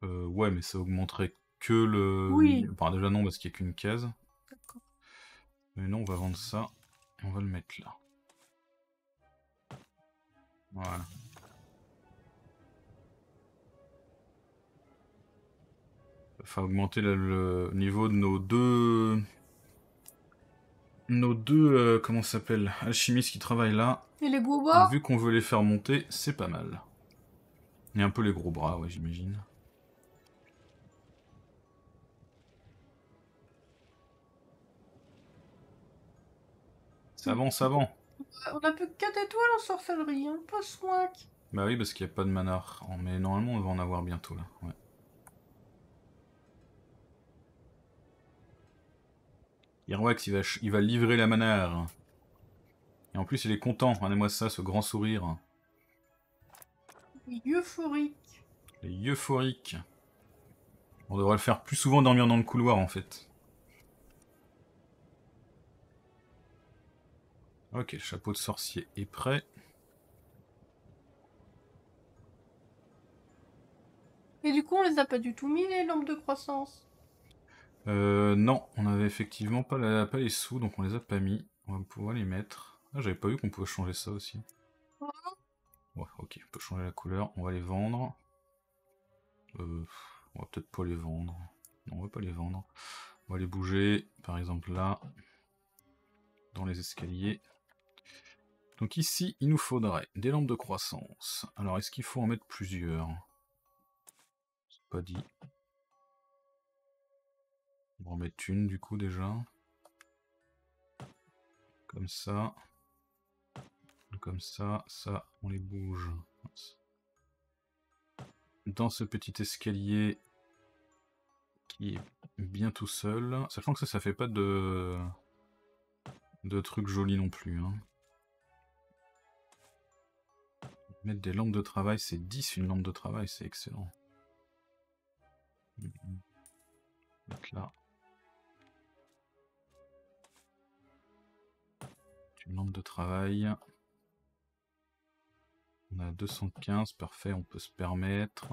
Ouais mais ça augmenterait que le... Oui. Enfin déjà non parce qu'il n'y a qu'une case. D'accord. Mais non, on va vendre ça, on va le mettre là. Voilà. Enfin, augmenter le niveau de nos deux comment ça s'appelle, alchimistes qui travaillent là. Et les gros bras. Vu qu'on veut les faire monter, c'est pas mal. Et un peu les gros bras, ouais, j'imagine. Ça avance, avant. On a plus que 4 étoiles en sorcellerie, hein, pas swack. Bah oui, parce qu'il n'y a pas de manarre. Oh, mais normalement, on va en avoir bientôt là. Ouais. Hirwax, il va livrer la manarre. Et en plus, il est content. Regardez-moi ça, ce grand sourire. Euphorique. Il est euphorique. On devrait le faire plus souvent dormir dans le couloir en fait. Ok, le chapeau de sorcier est prêt. Et du coup, on les a pas du tout mis, les lampes de croissance? Non, on n'avait effectivement pas les sous, donc on les a pas mis. On va pouvoir les mettre. Ah, j'avais pas vu qu'on pouvait changer ça aussi. Ouais, ok, on peut changer la couleur. On va les vendre. On va peut-être pas les vendre. Non, on va pas les vendre. On va les bouger, par exemple là, dans les escaliers. Donc ici, il nous faudrait des lampes de croissance. Alors, est-ce qu'il faut en mettre plusieurs? C'est pas dit. On va en mettre une, du coup, déjà. Comme ça. Comme ça. Ça, on les bouge. Dans ce petit escalier qui est bien tout seul. Sachant que ça fait pas de trucs jolis non plus, hein. Mettre des lampes de travail, c'est 10 une lampe de travail, c'est excellent. Donc là. Une lampe de travail. On a 215, parfait, on peut se permettre.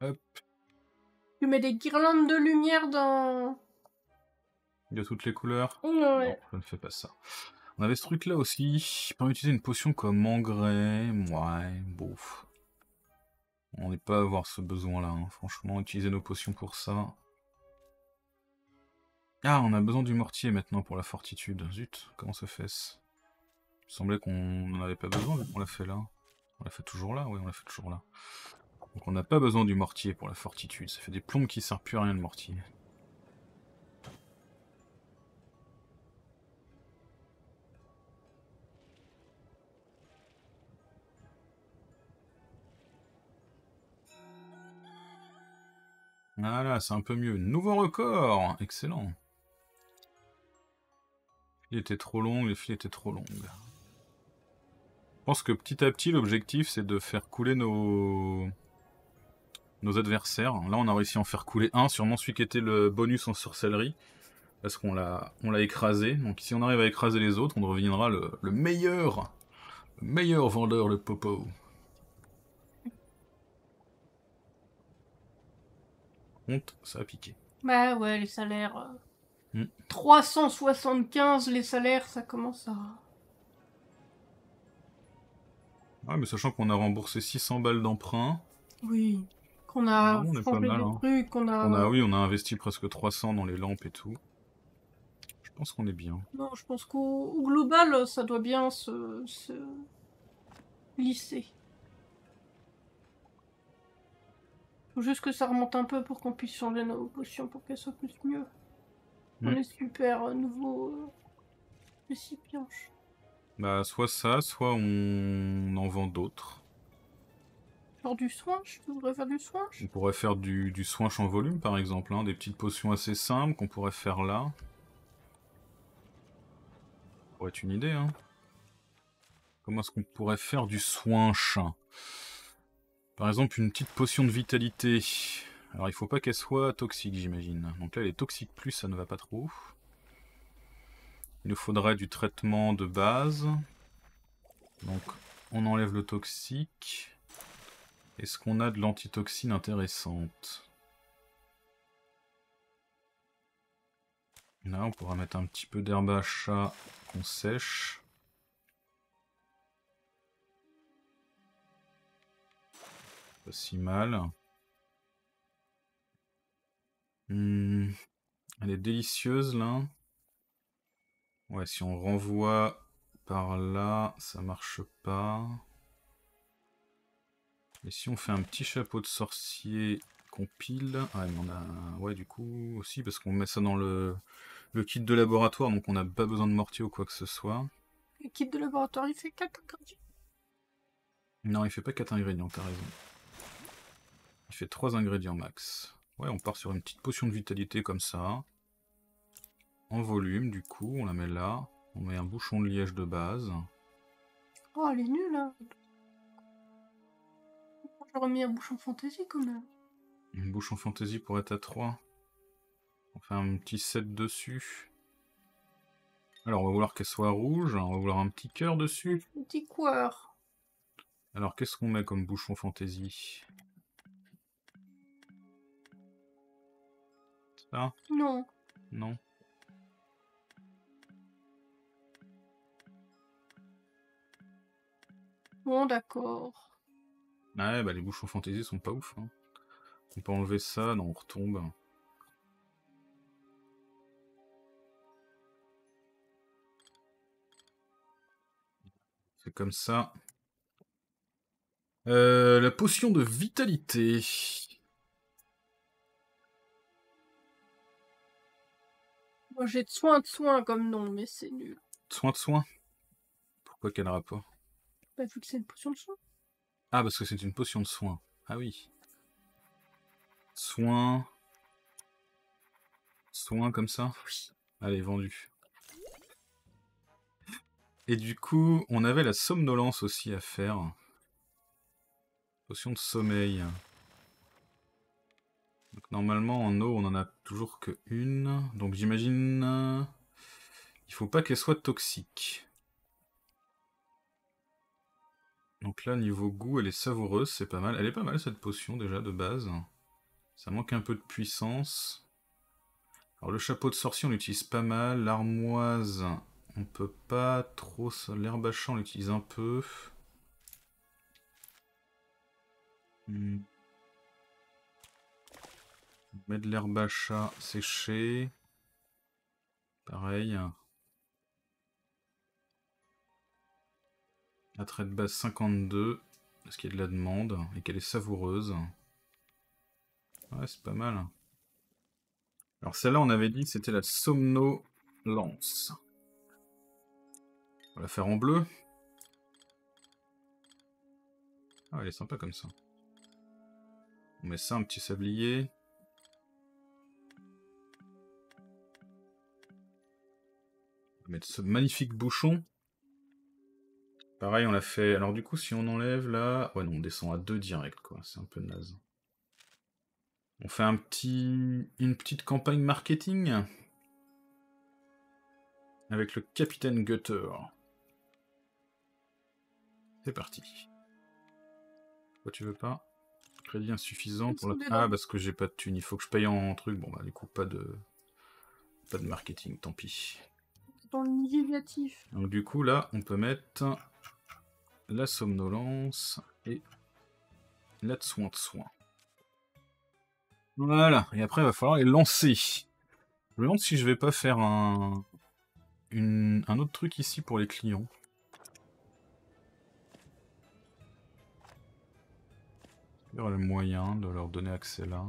Hop. Tu mets des guirlandes de lumière dans... De toutes les couleurs? Ouais. Non, je ne fais pas ça. On avait ce truc là aussi. Pour utiliser une potion comme engrais. Ouais, bon. On n'est pas à avoir ce besoin là, hein. Franchement, utiliser nos potions pour ça. Ah, on a besoin du mortier maintenant pour la fortitude. Zut, comment ça fait-ce? Il me semblait qu'on n'en avait pas besoin, mais on l'a fait là. On l'a fait toujours là, oui, on l'a fait toujours là. Donc on n'a pas besoin du mortier pour la fortitude, ça fait des plombes qui servent plus à rien le mortier. Voilà, c'est un peu mieux. Nouveau record! Excellent. Il était trop long, les filles étaient trop longues. Je pense que petit à petit, l'objectif, c'est de faire couler nos adversaires. Là, on a réussi à en faire couler un, sûrement celui qui était le bonus en sorcellerie, parce qu'on l'a écrasé. Donc si on arrive à écraser les autres, on deviendra le meilleur Meilleur vendeur de popo. Honte, ça a piqué. Bah ouais, les salaires... 375, les salaires, ça commence à... Ah, mais sachant qu'on a remboursé 600 balles d'emprunt. Oui, qu'on a changé des trucs, qu'on a... Oui, on a investi presque 300 dans les lampes et tout. Je pense qu'on est bien. Non, je pense qu'au global, ça doit bien se lisser. Faut juste que ça remonte un peu pour qu'on puisse changer nos potions pour qu'elles soient plus mieux. On est super nouveau récipient. Bah, soit ça, soit on en vend d'autres. Genre du soinche, tu voudrais faire du soinche? On pourrait faire du soinche en volume par exemple, hein, des petites potions assez simples qu'on pourrait faire là. Ça pourrait être une idée, hein. Comment est-ce qu'on pourrait faire du soinche? Par exemple, une petite potion de vitalité. Alors, il faut pas qu'elle soit toxique, j'imagine. Donc là, elle est toxique plus, ça ne va pas trop. Il nous faudrait du traitement de base. Donc, on enlève le toxique. Est-ce qu'on a de l'antitoxine intéressante? Là, on pourra mettre un petit peu d'herbe à chat qu'on sèche. Pas si mal. Elle est délicieuse là. Ouais, si on renvoie par là, ça marche pas. Et si on fait un petit chapeau de sorcier qu'on pile. Ah, mais on a... Ouais, du coup aussi, parce qu'on met ça dans le kit de laboratoire, donc on n'a pas besoin de mortier ou quoi que ce soit. Le kit de laboratoire, il fait 4 ingrédients. Non, il fait pas 4 ingrédients, t'as raison. Il fait 3 ingrédients max. Ouais, on part sur une petite potion de vitalité comme ça. En volume, du coup, on la met là. On met un bouchon de liège de base. Oh, elle est nulle, hein. J'aurais mis un bouchon fantaisie, quand même. Une bouchon fantaisie pour être à 3. On fait un petit 7 dessus. Alors, on va vouloir qu'elle soit rouge. On va vouloir un petit cœur dessus. Un petit cœur. Alors, qu'est-ce qu'on met comme bouchon fantaisie ? Ah. Non. Non. Bon, d'accord. Ouais, bah les bouchons fantaisie sont pas ouf. Hein. On peut enlever ça, non, on retombe. C'est comme ça. La potion de vitalité. Moi j'ai de soin comme nom, mais c'est nul. Soin de soin? Pourquoi, quel rapport? Bah vu que c'est une potion de soin. Ah, parce que c'est une potion de soin. Ah oui. Soin. Soin comme ça? Oui. Allez, vendu. Et du coup, on avait la somnolence aussi à faire. Potion de sommeil. Donc normalement en eau on en a toujours que une, donc j'imagine il faut pas qu'elle soit toxique. Donc là niveau goût elle est savoureuse, c'est pas mal. Elle est pas mal cette potion déjà de base. Ça manque un peu de puissance. Alors le chapeau de sorcier on l'utilise pas mal, l'armoise on peut pas trop, l'herbe à chat on l'utilise un peu. On met de l'herbe à chat séchée. Pareil. La traite basse 52. Parce qu'il y a de la demande et qu'elle est savoureuse. Ouais, c'est pas mal. Alors celle-là, on avait dit que c'était la somnolence. On va la faire en bleu. Ah, elle est sympa comme ça. On met ça, un petit sablier. On va mettre ce magnifique bouchon. Pareil, on l'a fait... Alors du coup, si on enlève là... Ouais, non, on descend à 2 direct, quoi. C'est un peu naze. On fait un petit... une petite campagne marketing. Avec le Capitaine Gutter. C'est parti. Pourquoi tu veux pas? Crédit insuffisant pour la... Ah, parce que j'ai pas de thune, il faut que je paye en truc. Bon, bah, du coup, pas de marketing, tant pis. Dans le négatif. Donc, du coup, là, on peut mettre la somnolence et la de soin. Voilà, et après, il va falloir les lancer. Je me demande si je vais pas faire un autre truc ici pour les clients. Il y aura le moyen de leur donner accès là.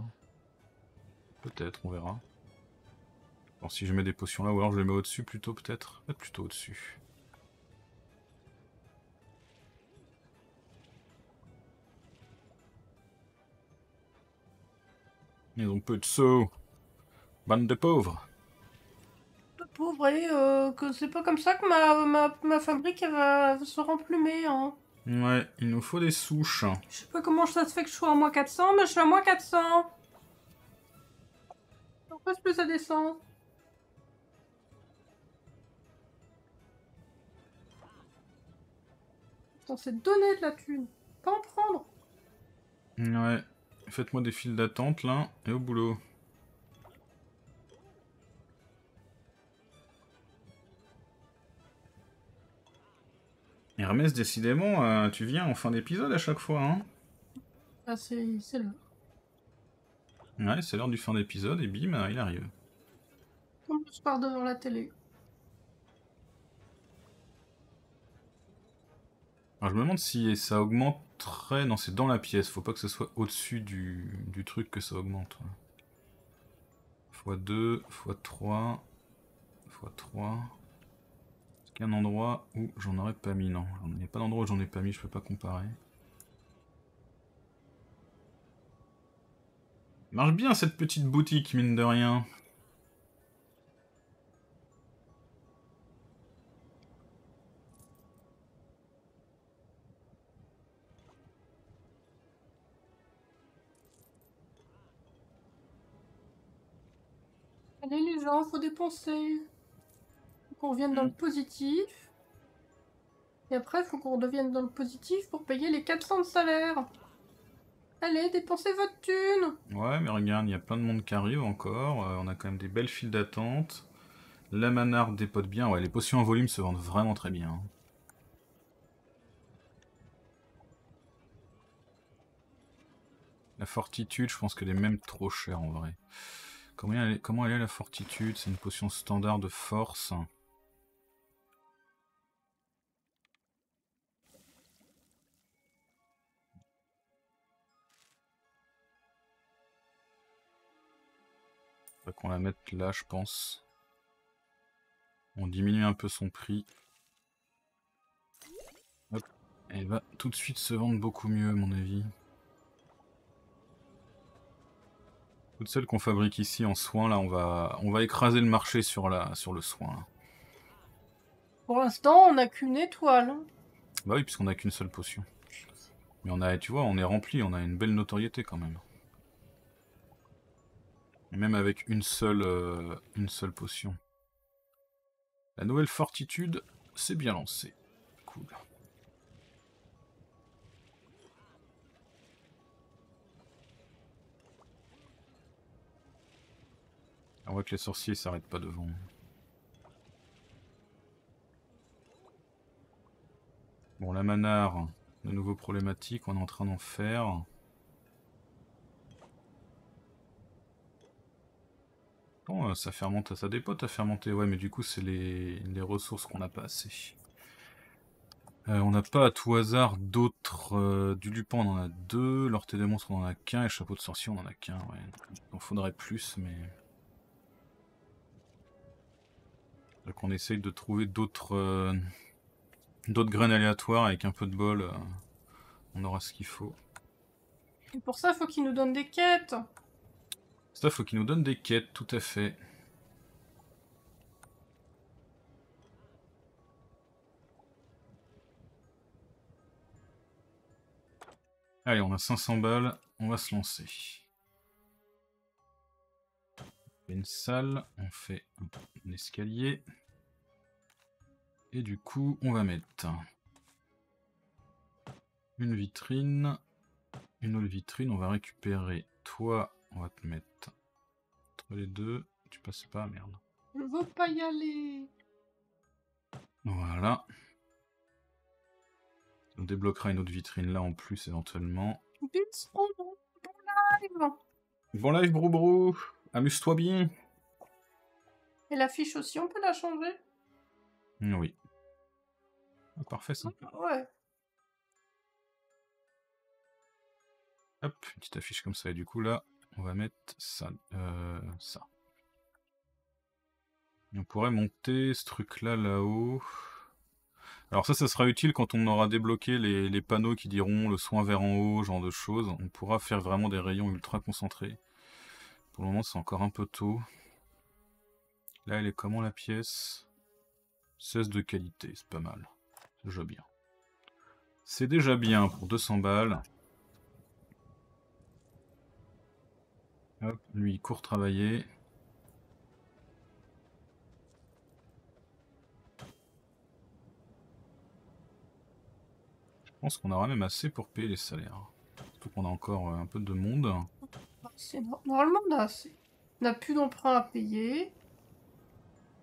Peut-être, on verra. Alors si je mets des potions là, ou alors je les mets au-dessus plutôt, peut-être. Peut-être plutôt au-dessus. Ils ont peu de sous. Bande de pauvres. De pauvres, et que c'est pas comme ça que ma fabrique elle va se remplumer. Hein. Ouais, il nous faut des souches. Je sais pas comment ça se fait que je sois à moins 400, mais je suis à moins 400. J'en passe plus à descendre. Putain, c'est donner de la thune. Pas en prendre. Ouais, faites-moi des files d'attente là, et au boulot. Hermès, décidément, tu viens en fin d'épisode à chaque fois, hein? Ah, c'est l'heure. Ouais, c'est l'heure du fin d'épisode, et bim, il arrive. Comme je pars devant la télé. Alors, je me demande si ça augmenterait... Non, c'est dans la pièce, faut pas que ce soit au-dessus du truc que ça augmente. x2, x3, x3... Un endroit où j'en aurais pas mis, non. Il n'y a pas d'endroit où j'en ai pas mis, je peux pas comparer. Marche bien cette petite boutique, mine de rien. Allez les gens, faut dépenser. Qu'on revienne dans le positif. Et après, il faut qu'on redevienne dans le positif pour payer les 400 de salaire. Allez, dépensez votre thune. Ouais, mais regarde, il y a plein de monde qui arrive encore. On a quand même des belles files d'attente. La manarre dépote bien. Ouais, les potions en volume se vendent vraiment très bien. La fortitude, je pense qu'elle est même trop chère en vrai. Comment elle est la fortitude? C'est une potion standard de force. Qu'on la mette là, je pense. On diminue un peu son prix. Hop. Elle va tout de suite se vendre beaucoup mieux, à mon avis. Toutes celles qu'on fabrique ici en soins, là, on va écraser le marché sur le soin. Là. Pour l'instant, on n'a qu'une étoile. Bah oui, puisqu'on n'a qu'une seule potion. Mais on a, tu vois, on est rempli, on a une belle notoriété quand même. Même avec une seule potion. La nouvelle fortitude, c'est bien lancé. Cool. On voit que les sorciers s'arrêtent pas devant. Bon, la manarre, de nouveau problématique, on est en train d'en faire. Non, ça fermente, ça dépote à fermenter, ouais, mais du coup, c'est les ressources qu'on n'a pas assez. On n'a pas à tout hasard d'autres. Du lupin, on en a deux, l'orté des monstres, on en a qu'un, et chapeau de sorcier, on en a qu'un, ouais. Il en faudrait plus, mais. Donc, on essaye de trouver d'autres graines aléatoires, avec un peu de bol, on aura ce qu'il faut. Et pour ça, il faut qu'ils nous donnent des quêtes! Ça, faut qu'il nous donne des quêtes, tout à fait. Allez, on a 500 balles, on va se lancer. Une salle, on fait un escalier. Et du coup, on va mettre Une vitrine. Une autre vitrine. On va récupérer toi. On va te mettre entre les deux. Tu passes pas, merde. Je veux pas y aller. Voilà. On débloquera une autre vitrine là en plus éventuellement. Bon live, Broubrou. Amuse-toi bien. Et la fiche aussi, on peut la changer? Oui. Ah, parfait ça. Ouais. Hop, une petite affiche comme ça. Et du coup là, on va mettre ça. Ça. On pourrait monter ce truc là, là-haut. Alors ça, ça sera utile quand on aura débloqué les panneaux qui diront le soin vers en haut, genre de choses. On pourra faire vraiment des rayons ultra concentrés. Pour le moment, c'est encore un peu tôt. Là, elle est comment la pièce? 16 de qualité, c'est pas mal. C'est déjà bien. C'est déjà bien pour 200 balles. Hop, lui, il court travailler. Je pense qu'on aura même assez pour payer les salaires. Surtout qu'on a encore un peu de monde. Normalement, on a assez. On n'a plus d'emprunt à payer.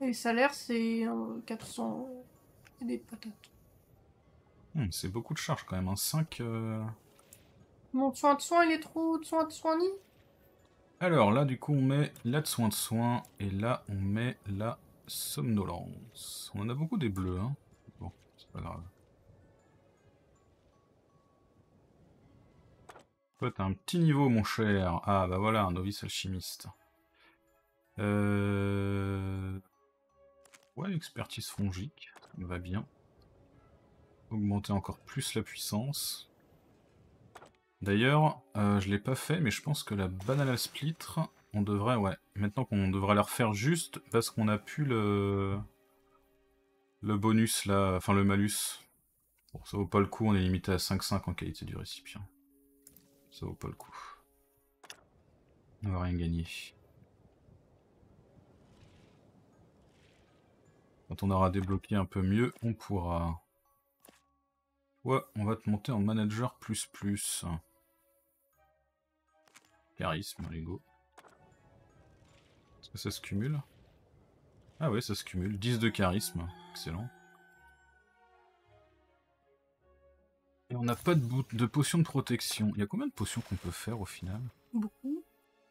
Et les salaires, c'est 400 et des patates. C'est beaucoup de charges quand même. Hein. 5. Mon soin de soin, il est trop haut de soin de soin-ni. Alors là, du coup, on met la de soin et là, on met la somnolence. On en a beaucoup des bleus. Hein. Bon, c'est pas grave. T'as un petit niveau, mon cher. Ah, bah voilà, un novice alchimiste. Ouais, expertise fongique, ça me va bien. Augmenter encore plus la puissance. D'ailleurs, je l'ai pas fait, mais je pense que la banalastritre, on devrait, ouais, maintenant qu'on devrait la refaire juste parce qu'on a pu le bonus là, enfin le malus. Bon, ça vaut pas le coup, on est limité à 5,5 en qualité du récipient. Ça vaut pas le coup. On va rien gagner. Quand on aura débloqué un peu mieux, on pourra... Ouais, on va te monter en manager ++. Charisme, allez go. Est-ce que ça se cumule? Ah ouais, ça se cumule. 10 de charisme, excellent. Et on n'a pas de potion de protection. Il y a combien de potions qu'on peut faire au final? Beaucoup.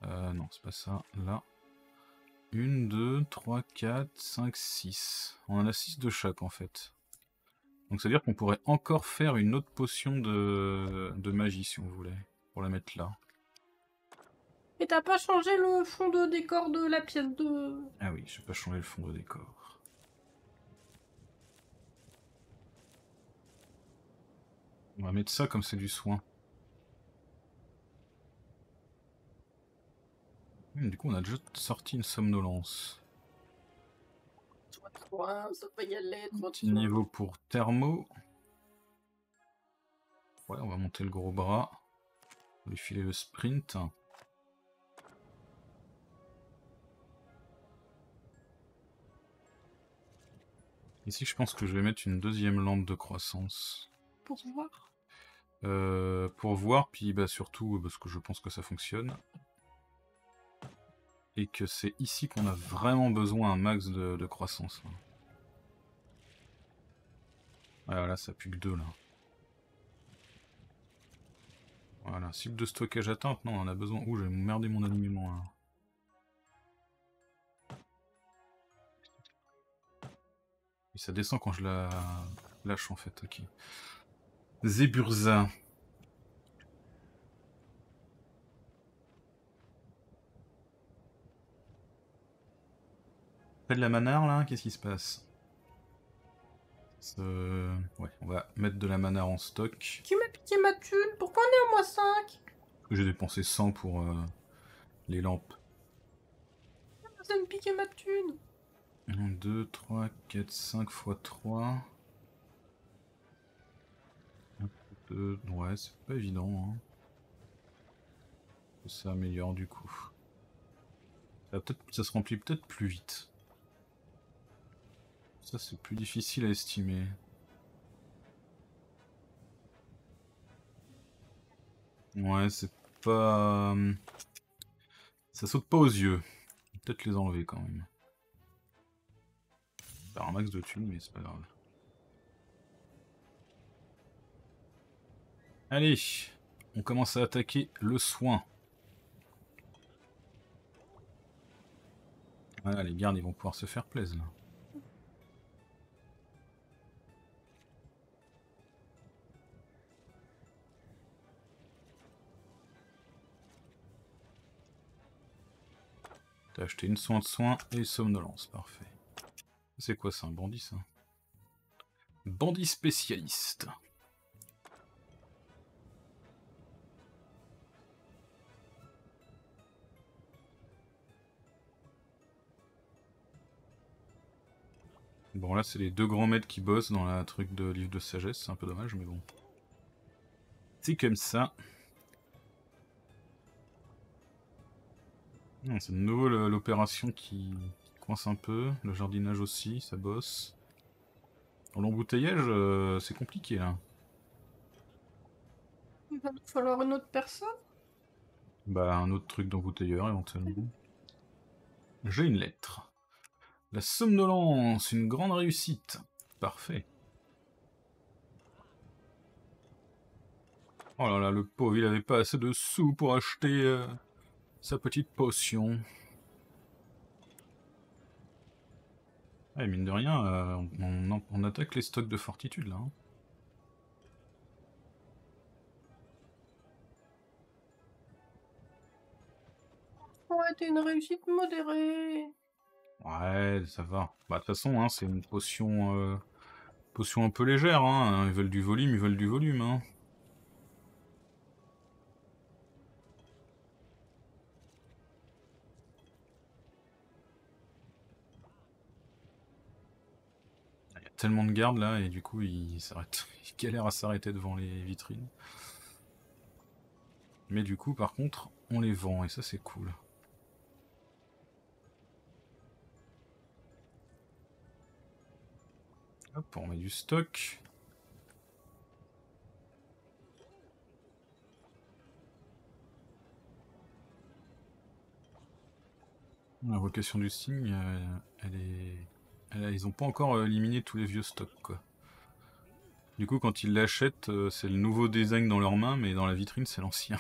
Non, c'est pas ça. Là. 1, 2, 3, 4, 5, 6. On en a 6 de chaque en fait. Donc ça veut dire qu'on pourrait encore faire une autre potion de magie si on voulait. Pour la mettre là. Et t'as pas changé le fond de décor de la pièce de... Ah oui, j'ai pas changé le fond de décor. On va mettre ça comme c'est du soin. Du coup, on a déjà sorti une somnolence. Petit niveau pour thermo. Ouais, on va monter le gros bras. On va lui filer le sprint. Ici, je pense que je vais mettre une deuxième lampe de croissance. Pour voir. Pour voir, puis bah, surtout parce que je pense que ça fonctionne. Et que c'est ici qu'on a vraiment besoin un max de croissance. Là, voilà, ça pue que 2 là. Voilà, cible de stockage atteinte. Non, on en a besoin. Ouh, j'ai merdé mon alignement là. Et ça descend quand je la lâche en fait, ok. Zéburza. Près de la Manarre là, qu'est-ce qui se passe? Ouais, on va mettre de la Manarre en stock. Qui m'a piqué ma thune? Pourquoi on est au moins 5? J'ai dépensé 100 pour les lampes. Ça me piquait ma thune. 1, 2, 3, 4, 5 x 3. Ouais, c'est pas évident. Hein. Ça améliore du coup. Ça se remplit peut-être plus vite. Ça, c'est plus difficile à estimer. Ouais, c'est pas... Ça saute pas aux yeux. Peut-être les enlever quand même. Faire un max de thunes, mais c'est pas grave. Allez, on commence à attaquer le soin. Voilà, les gardes ils vont pouvoir se faire plaisir là. T'as acheté une soin de soin et somnolence, parfait. C'est quoi ça, un bandit ça? Bandit spécialiste. Bon là c'est les deux grands maîtres qui bossent dans la truc de livre de sagesse, c'est un peu dommage mais bon. C'est comme ça. C'est de nouveau l'opération qui coince un peu, le jardinage aussi, ça bosse. L'embouteillage, c'est compliqué là. Il va falloir une autre personne? Bah un autre truc d'embouteilleur éventuellement. J'ai une lettre. La somnolence, une grande réussite. Parfait. Oh là là, le pauvre, il avait pas assez de sous pour acheter sa petite potion. Ah, et mine de rien, on attaque les stocks de fortitude là. Hein. Ouais, t'es une réussite modérée. Ouais, ça va. Bah, de toute façon, hein, c'est une potion, potion un peu légère. Hein. Ils veulent du volume, ils veulent du volume. Hein. Il y a tellement de gardes là, et du coup, ils galèrent à s'arrêter devant les vitrines. Mais du coup, par contre, on les vend, et ça, c'est cool. Hop, on met du stock. La vocation du signe, ils n'ont pas encore éliminé tous les vieux stocks, quoi. Du coup, quand ils l'achètent, c'est le nouveau design dans leurs mains, mais dans la vitrine, c'est l'ancien.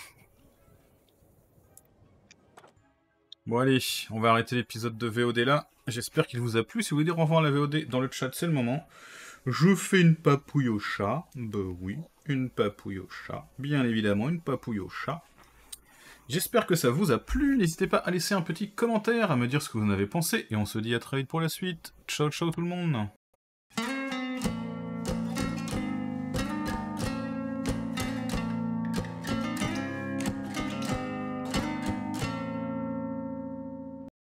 Bon allez, on va arrêter l'épisode de VOD là. J'espère qu'il vous a plu. Si vous voulez dire au revoir à la VOD dans le chat, c'est le moment. Je fais une papouille au chat. Bah oui, une papouille au chat. Bien évidemment, une papouille au chat. J'espère que ça vous a plu. N'hésitez pas à laisser un petit commentaire, à me dire ce que vous en avez pensé. Et on se dit à très vite pour la suite. Ciao, ciao tout le monde.